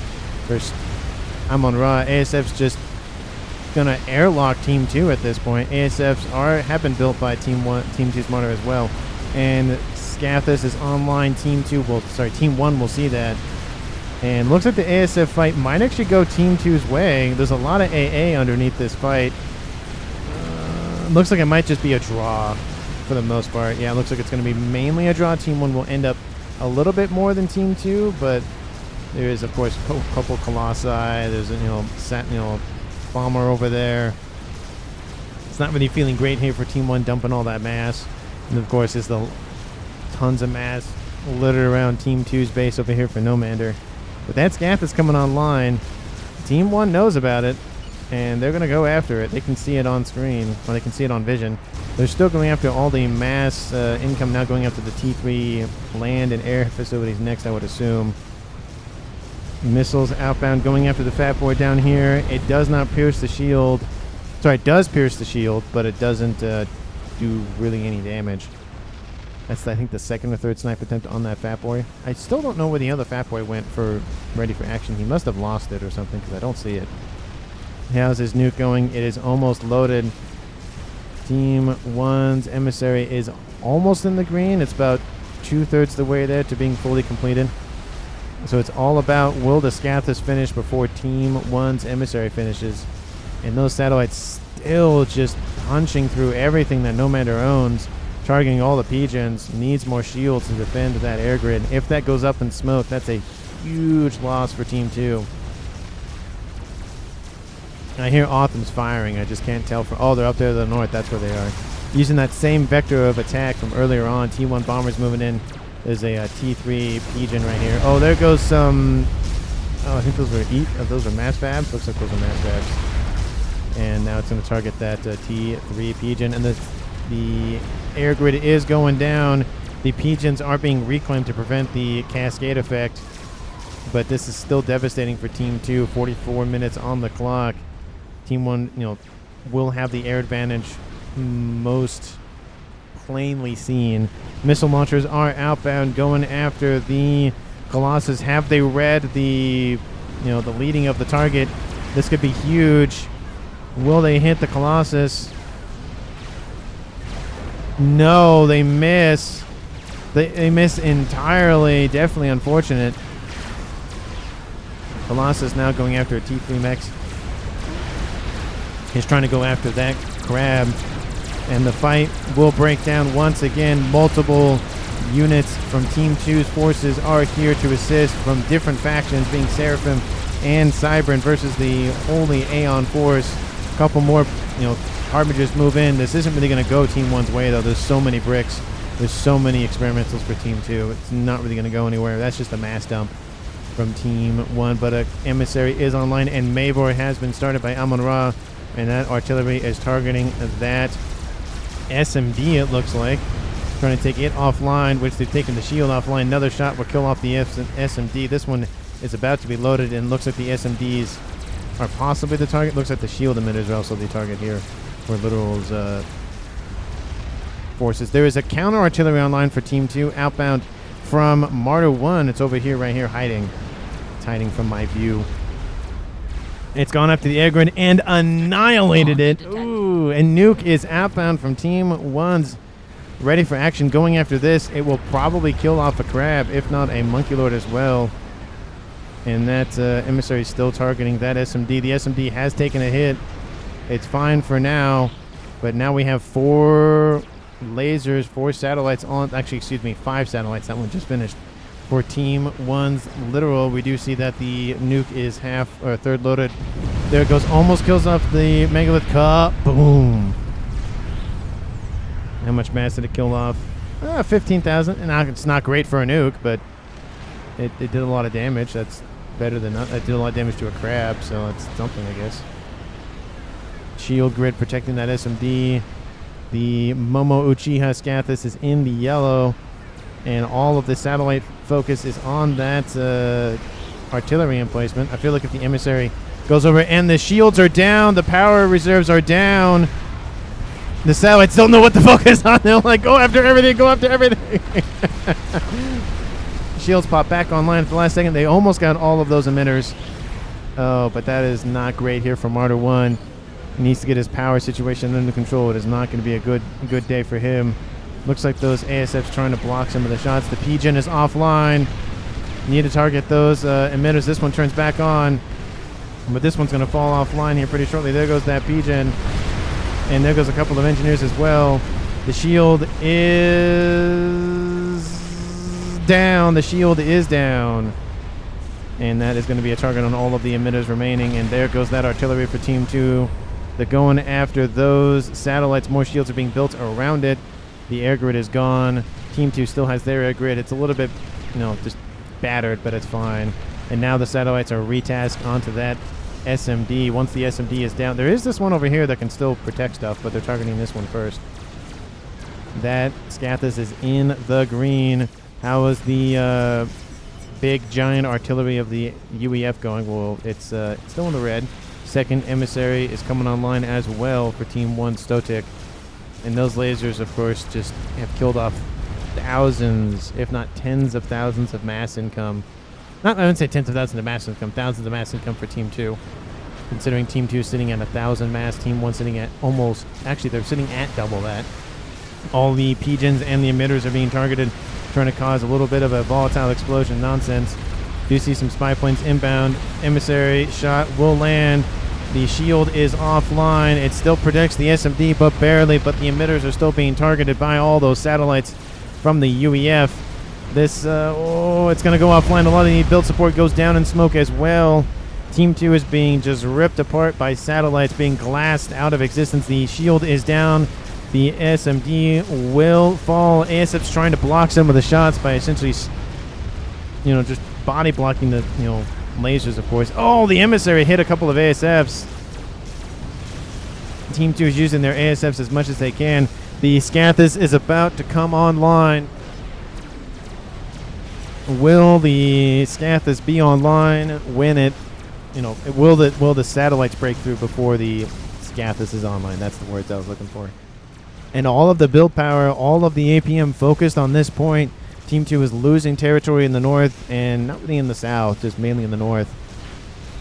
Amun-Ra. ASF's just gonna airlock Team 2 at this point. ASFs have been built by Team 2's Martyr as well. And Scathis is online. Team 1 will see that. And looks like the ASF fight might actually go Team 2's way. There's a lot of AA underneath this fight. Looks like it might just be a draw for the most part. Yeah, it looks like it's going to be mainly a draw. Team 1 will end up a little bit more than Team 2, but there is, of course, a couple Colossi. There's a Bomber over there. It's not really feeling great here for Team 1, dumping all that mass. And, of course, there's the tons of mass littered around Team 2's base over here for Nomander. But that Scath is coming online. Team 1 knows about it, and they're going to go after it. They can see it on screen. Well, they can see it on vision. They're still going after all the mass income, now going after the T3 land and air facilities next, I would assume. Missiles outbound going after the Fat Boy down here. It does not pierce the shield. Sorry, it does pierce the shield, but it doesn't do really any damage. That's, I think, the second or third snipe attempt on that Fat Boy. I still don't know where the other Fat Boy went for Ready for Action. He must have lost it or something, because I don't see it. How's his nuke going? It is almost loaded. Team 1's Emissary is almost in the green. It's about two-thirds the way there to being fully completed. So it's all about, will the Scathis finish before Team 1's Emissary finishes? And those satellites still just punching through everything that Nomander owns. Targeting all the Pigeons, needs more shields to defend that air grid. If that goes up in smoke, that's a huge loss for Team 2. I hear Otham's firing. I just can't tell. Oh, they're up there to the north. That's where they are. Using that same vector of attack from earlier on. T1 Bomber's moving in. There's a T3 Pigeon right here. Oh, there goes some... Oh, I think those were those are mass fabs. Looks like those are mass fabs. And now it's going to target that T3 Pigeon. And the air grid is going down. The Pigeons are being reclaimed to prevent the cascade effect, but this is still devastating for Team 2. 44 minutes on the clock. Team 1, will have the air advantage most plainly seen. Missile launchers are outbound going after the Colossus. Have they read the leading of the target? This could be huge. Will they hit the Colossus? No, they miss. They miss entirely. Definitely unfortunate. Colossus now going after a T3 Max. He's trying to go after that Crab. And the fight will break down once again. Multiple units from Team 2's forces are here to assist from different factions, being Seraphim and Cybran versus the only Aeon force. A couple more, Harbingers move in. This isn't really going to go Team 1's way, though. There's so many bricks. There's so many experimentals for Team 2. It's not really going to go anywhere. That's just a mass dump from Team 1. But an Emissary is online, and Mavor has been started by Amun-Ra. And that artillery is targeting that SMD, it looks like. Trying to take it offline, which they've taken the shield offline. Another shot will kill off the SMD. This one is about to be loaded, and looks like the SMDs are possibly the target. Looks like the shield emitters are also the target here for Literal's forces. There is a counter artillery online for Team 2 outbound from Martyr 1. It's over here, right here, hiding. It's hiding from my view. It's gone up to the air grid and annihilated it. Ooh, and Nuke is outbound from Team 1's Ready for Action. Going after this, it will probably kill off a Crab, if not a Monkey Lord as well. And that Emissary is still targeting that SMD. The SMD has taken a hit. It's fine for now, but now we have four lasers, four satellites on. Actually, excuse me, five satellites. That one just finished. For Team 1's Literal, we do see that the Nuke is half or third loaded. There it goes, almost kills off the Megalith. Boom! How much mass did it kill off? 15,000. And it's not great for a Nuke, but it did a lot of damage. That's better than not. It did a lot of damage to a Crab, so it's something, I guess. Shield grid protecting that SMD. The Momo Uchiha Scathis is in the yellow, and all of the satellite focus is on that artillery emplacement. I feel like if the Emissary goes over, and the shields are down, the power reserves are down, the satellites don't know what to focus on. They're like, go after everything, go after everything. Shields pop back online at the last second. They almost got all of those emitters. Oh, but that is not great here for Martyr 1. He needs to get his power situation under control. It is not going to be a good day for him. Looks like those ASFs trying to block some of the shots. The P-Gen is offline. Need to target those emitters. This one turns back on, but this one's going to fall offline here pretty shortly. There goes that P-Gen, and there goes a couple of engineers as well. The shield is down. The shield is down, and that is going to be a target on all of the emitters remaining. And there goes that artillery for Team 2. They're going after those satellites. More shields are being built around it. The air grid is gone. Team 2 still has their air grid. It's a little bit, you know, just battered, but it's fine. And now the satellites are retasked onto that SMD. Once the SMD is down, there is this one over here that can still protect stuff, but they're targeting this one first. That Scathis is in the green. How is the big giant artillery of the UEF going? Well, it's still in the red. Second Emissary is coming online as well for Team 1 Stotic. And those lasers, of course, just have killed off thousands, if not tens of thousands of mass income. Not, I wouldn't say tens of thousands of mass income, thousands of mass income for Team 2. Considering Team 2 sitting at 1,000 mass, Team 1 sitting at almost, actually they're sitting at double that. All the P-Gens and the emitters are being targeted, trying to cause a little bit of a volatile explosion nonsense. Do see some spy planes inbound. Emissary shot will land. The shield is offline. It still protects the SMD, but barely, but the emitters are still being targeted by all those satellites from the UEF. This, oh, it's going to go offline. A lot of the build support goes down in smoke as well. Team 2 is being just ripped apart by satellites, being glassed out of existence. The shield is down. The SMD will fall. ASF's trying to block some of the shots by essentially, you know, just body blocking the, you know, lasers, of course. Oh, the Emissary hit a couple of ASFs. Team 2 is using their ASFs as much as they can. The Scathis is about to come online. Will the Scathis be online when it, you know, will the satellites break through before the Scathis is online? That's the words I was looking for. And all of the build power, all of the APM focused on this point. Team 2 is losing territory in the north, and not really in the south, just mainly in the north.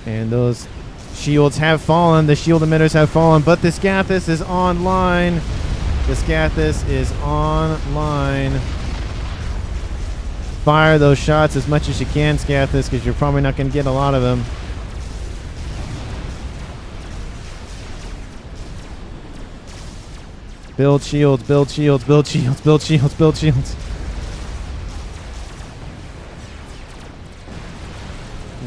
And those shields have fallen. The shield emitters have fallen, but the Scathis is online. The Scathis is online. Fire those shots as much as you can, Scathis, because you're probably not going to get a lot of them. Build shields, build shields, build shields, build shields, build shields.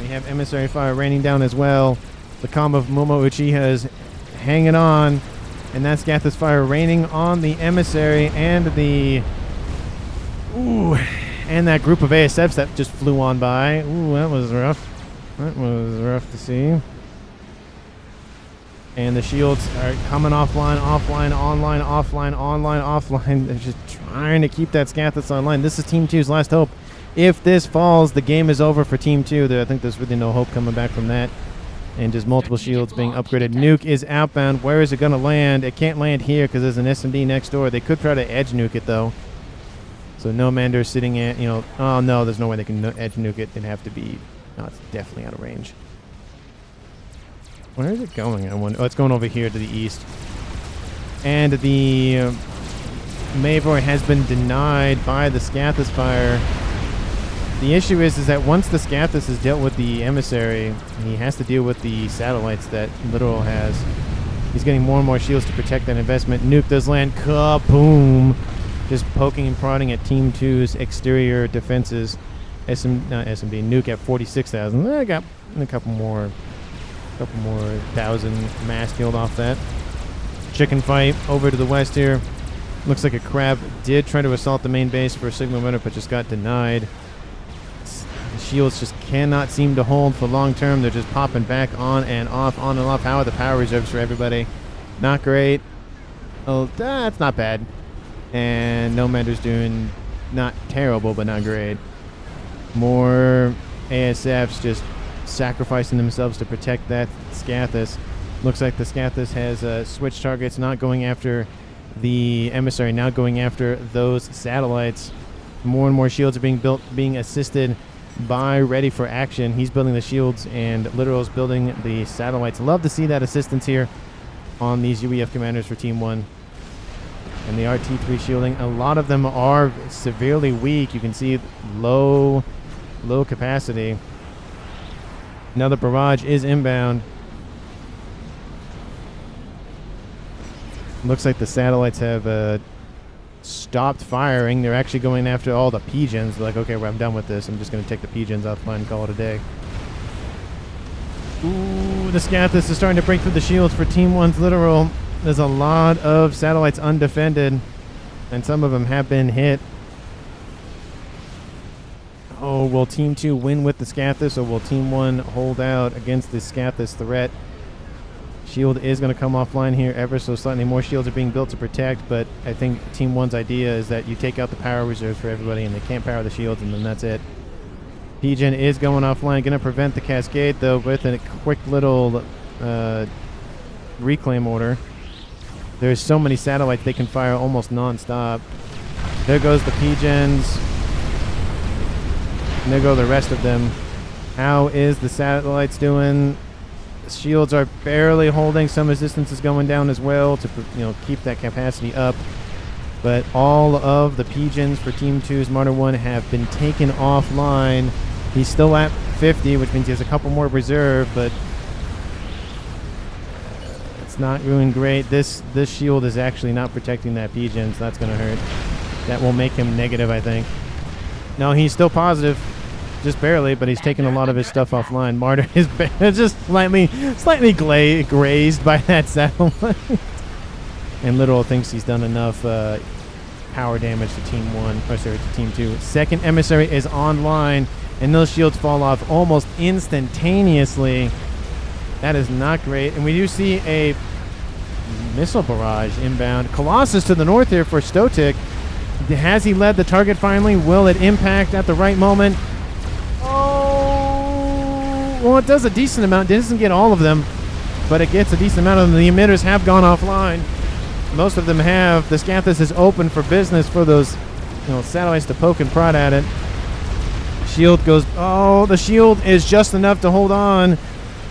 Have Emissary fire raining down as well. The comm of Momo Uchiha is hanging on, and that's Scathis fire raining on the Emissary and the and that group of ASFs that just flew on by. Ooh, that was rough. That was rough to see. And the shields are coming offline, offline, online, offline, online, offline. They're just trying to keep that Scathis online. This is Team 2's last hope. If this falls, the game is over for Team 2. I think there's really no hope coming back from that. And just multiple shields being upgraded. Nuke is outbound. Where is it going to land? It can't land here because there's an SMD next door. They could try to edge nuke it, though. So Nomander sitting at, you know, oh, no, there's no way they can edge nuke it. It'd have to be, no, it's definitely out of range. Where is it going? I wonder. Oh, it's going over here to the east. And the Mavor has been denied by the Scathis fire. The issue is that once the Scathis is dealt with the Emissary, he has to deal with the satellites that Literal has. He's getting more and more shields to protect that investment. Nuke does land. Kaboom! Just poking and prodding at Team 2's exterior defenses. Not SMB. Nuke at 46,000. I got a couple more thousand mass killed off that. Chicken fight over to the west here. Looks like a Crab did try to assault the main base for a Signal Runner, but just got denied. Shields just cannot seem to hold for long term. They're just popping back on and off, on and off. How are the power reserves for everybody? Not great. Oh, that's not bad. And Nomander's doing not terrible, but not great. More ASFs just sacrificing themselves to protect that Scathis. Looks like the Scathis has switched targets, not going after the Emissary, now going after those satellites. More and more shields are being built, being assisted by Ready for Action. He's building the shields and Literal's building the satellites. Love to see that assistance here on these UEF commanders for Team 1. And the RT3 shielding, a lot of them are severely weak. You can see low capacity. Another barrage is inbound. Looks like the satellites have stopped firing. They're actually going after all the P-Gens. They're like, okay, well, I'm done with this. I'm just going to take the P-Gens offline and call it a day. Ooh, the Scathis is starting to break through the shields for Team 1's Literal. There's a lot of satellites undefended, and some of them have been hit. Oh, will Team 2 win with the Scathis, or will Team 1 hold out against the Scathis threat? Shield is going to come offline here ever so slightly. More shields are being built to protect, but I think Team 1's idea is that you take out the power reserves for everybody and they can't power the shields, and then that's it. Pigeon is going offline. Going to prevent the cascade, though, with a quick little reclaim order. There's so many satellites they can fire almost non-stop. There goes the Pigeons. And there go the rest of them. How is the satellites doing? Shields are barely holding. Some resistance is going down as well to, you know, keep that capacity up. But all of the Pigeons for Team 2's Martyr One have been taken offline. He's still at 50, which means he has a couple more reserve, but it's not doing great. This shield is actually not protecting that Pigeon, so that's going to hurt. That will make him negative, I think. No, he's still positive. Just barely, but he's taking a lot of his stuff offline. Martyr is just slightly grazed by that satellite. And Literal thinks he's done enough power damage to Team 1, or sorry, to Team 2. Second Emissary is online, and those shields fall off almost instantaneously. That is not great. And we do see a missile barrage inbound. Colossus to the north here for Stotic. Has he led the target finally? Will it impact at the right moment? Well, it does a decent amount. It doesn't get all of them, but it gets a decent amount of them. The emitters have gone offline. Most of them have. The Scathis is open for business for those, you know, satellites to poke and prod at it. Shield goes. Oh, the shield is just enough to hold on.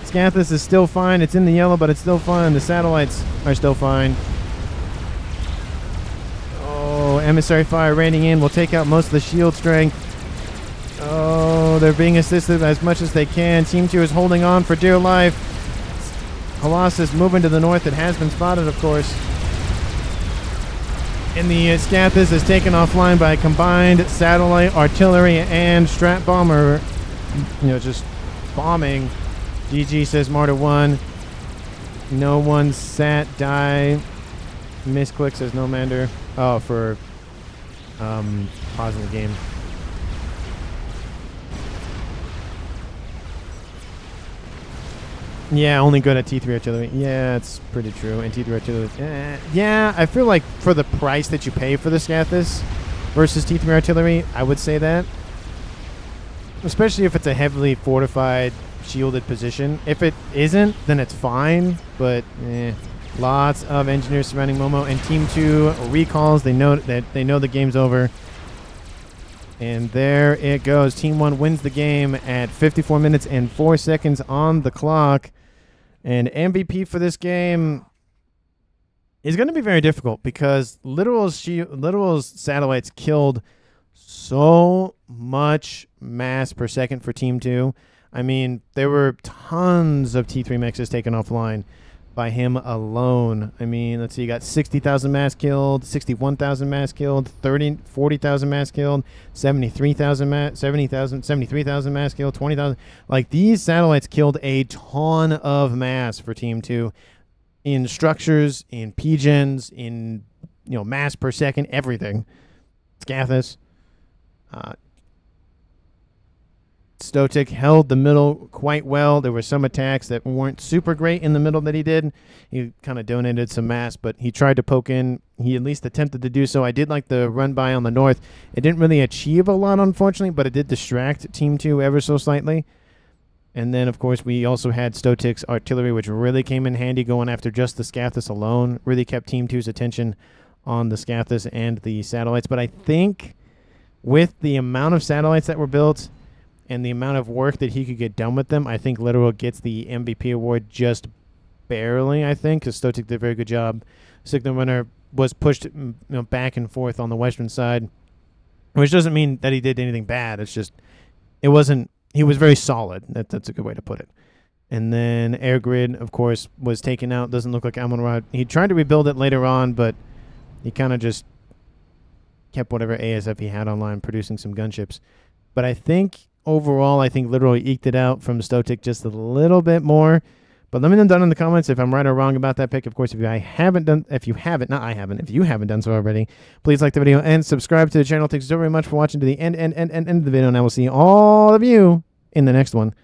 Scathis is still fine. It's in the yellow, but it's still fine. The satellites are still fine. Oh, Emissary fire raining in will take out most of the shield strength. Oh, they're being assisted as much as they can. Team 2 is holding on for dear life. Colossus moving to the north. It has been spotted, of course. And the Scathis is taken offline by a combined satellite, artillery, and strat bomber. You know, just bombing. GG says Martyr 1. No one sat die. Misclick says Nomander. Oh, for pausing the game. Yeah, only good at T3 artillery. Yeah, it's pretty true. And T3 artillery. Yeah, I feel like for the price that you pay for the Scathis versus T3 artillery, I would say that. Especially if it's a heavily fortified, shielded position. If it isn't, then it's fine, but eh. Lots of engineers surrounding Momo, and Team 2 recalls. They know that they know the game's over. And there it goes. Team 1 wins the game at 54 minutes and 4 seconds on the clock. And MVP for this game is going to be very difficult because Literal's satellites killed so much mass per second for Team 2. I mean, there were tons of T3 mexes taken offline by him alone. I mean, let's see, you got 60,000 mass killed, 61,000 mass killed, 40,000 mass killed, 73,000 mass killed, 20,000. Like, these satellites killed a ton of mass for Team 2 in structures, in P-Gens, in, you know, mass per second, everything. Scathis. Stotic held the middle quite well. There were some attacks that weren't super great in the middle that he did. He kind of donated some mass, but he tried to poke in. He at least attempted to do so. I did like the run by on the north. It didn't really achieve a lot, unfortunately, but it did distract Team 2 ever so slightly. And then, of course, we also had Stotic's artillery, which really came in handy going after just the Scathis alone. Really kept Team 2's attention on the Scathis and the satellites. But I think with the amount of satellites that were built and the amount of work that he could get done with them, I think Literal gets the MVP award just barely, I think, because Stotic did a very good job. Signal Runner was pushed, you know, back and forth on the western side, which doesn't mean that he did anything bad. It's just, it wasn't, he was very solid. That's a good way to put it. And then Air Grid, of course, was taken out. Doesn't look like Amun-Ra. He tried to rebuild it later on, but he kind of just kept whatever ASF he had online, producing some gunships. But I think overall, I think Literally eked it out from Stotic just a little bit more. But let me know down in the comments if I'm right or wrong about that pick. Of course, if you haven't done so already, please like the video and subscribe to the channel. Thanks so very much for watching to the end of the video, and I will see all of you in the next one.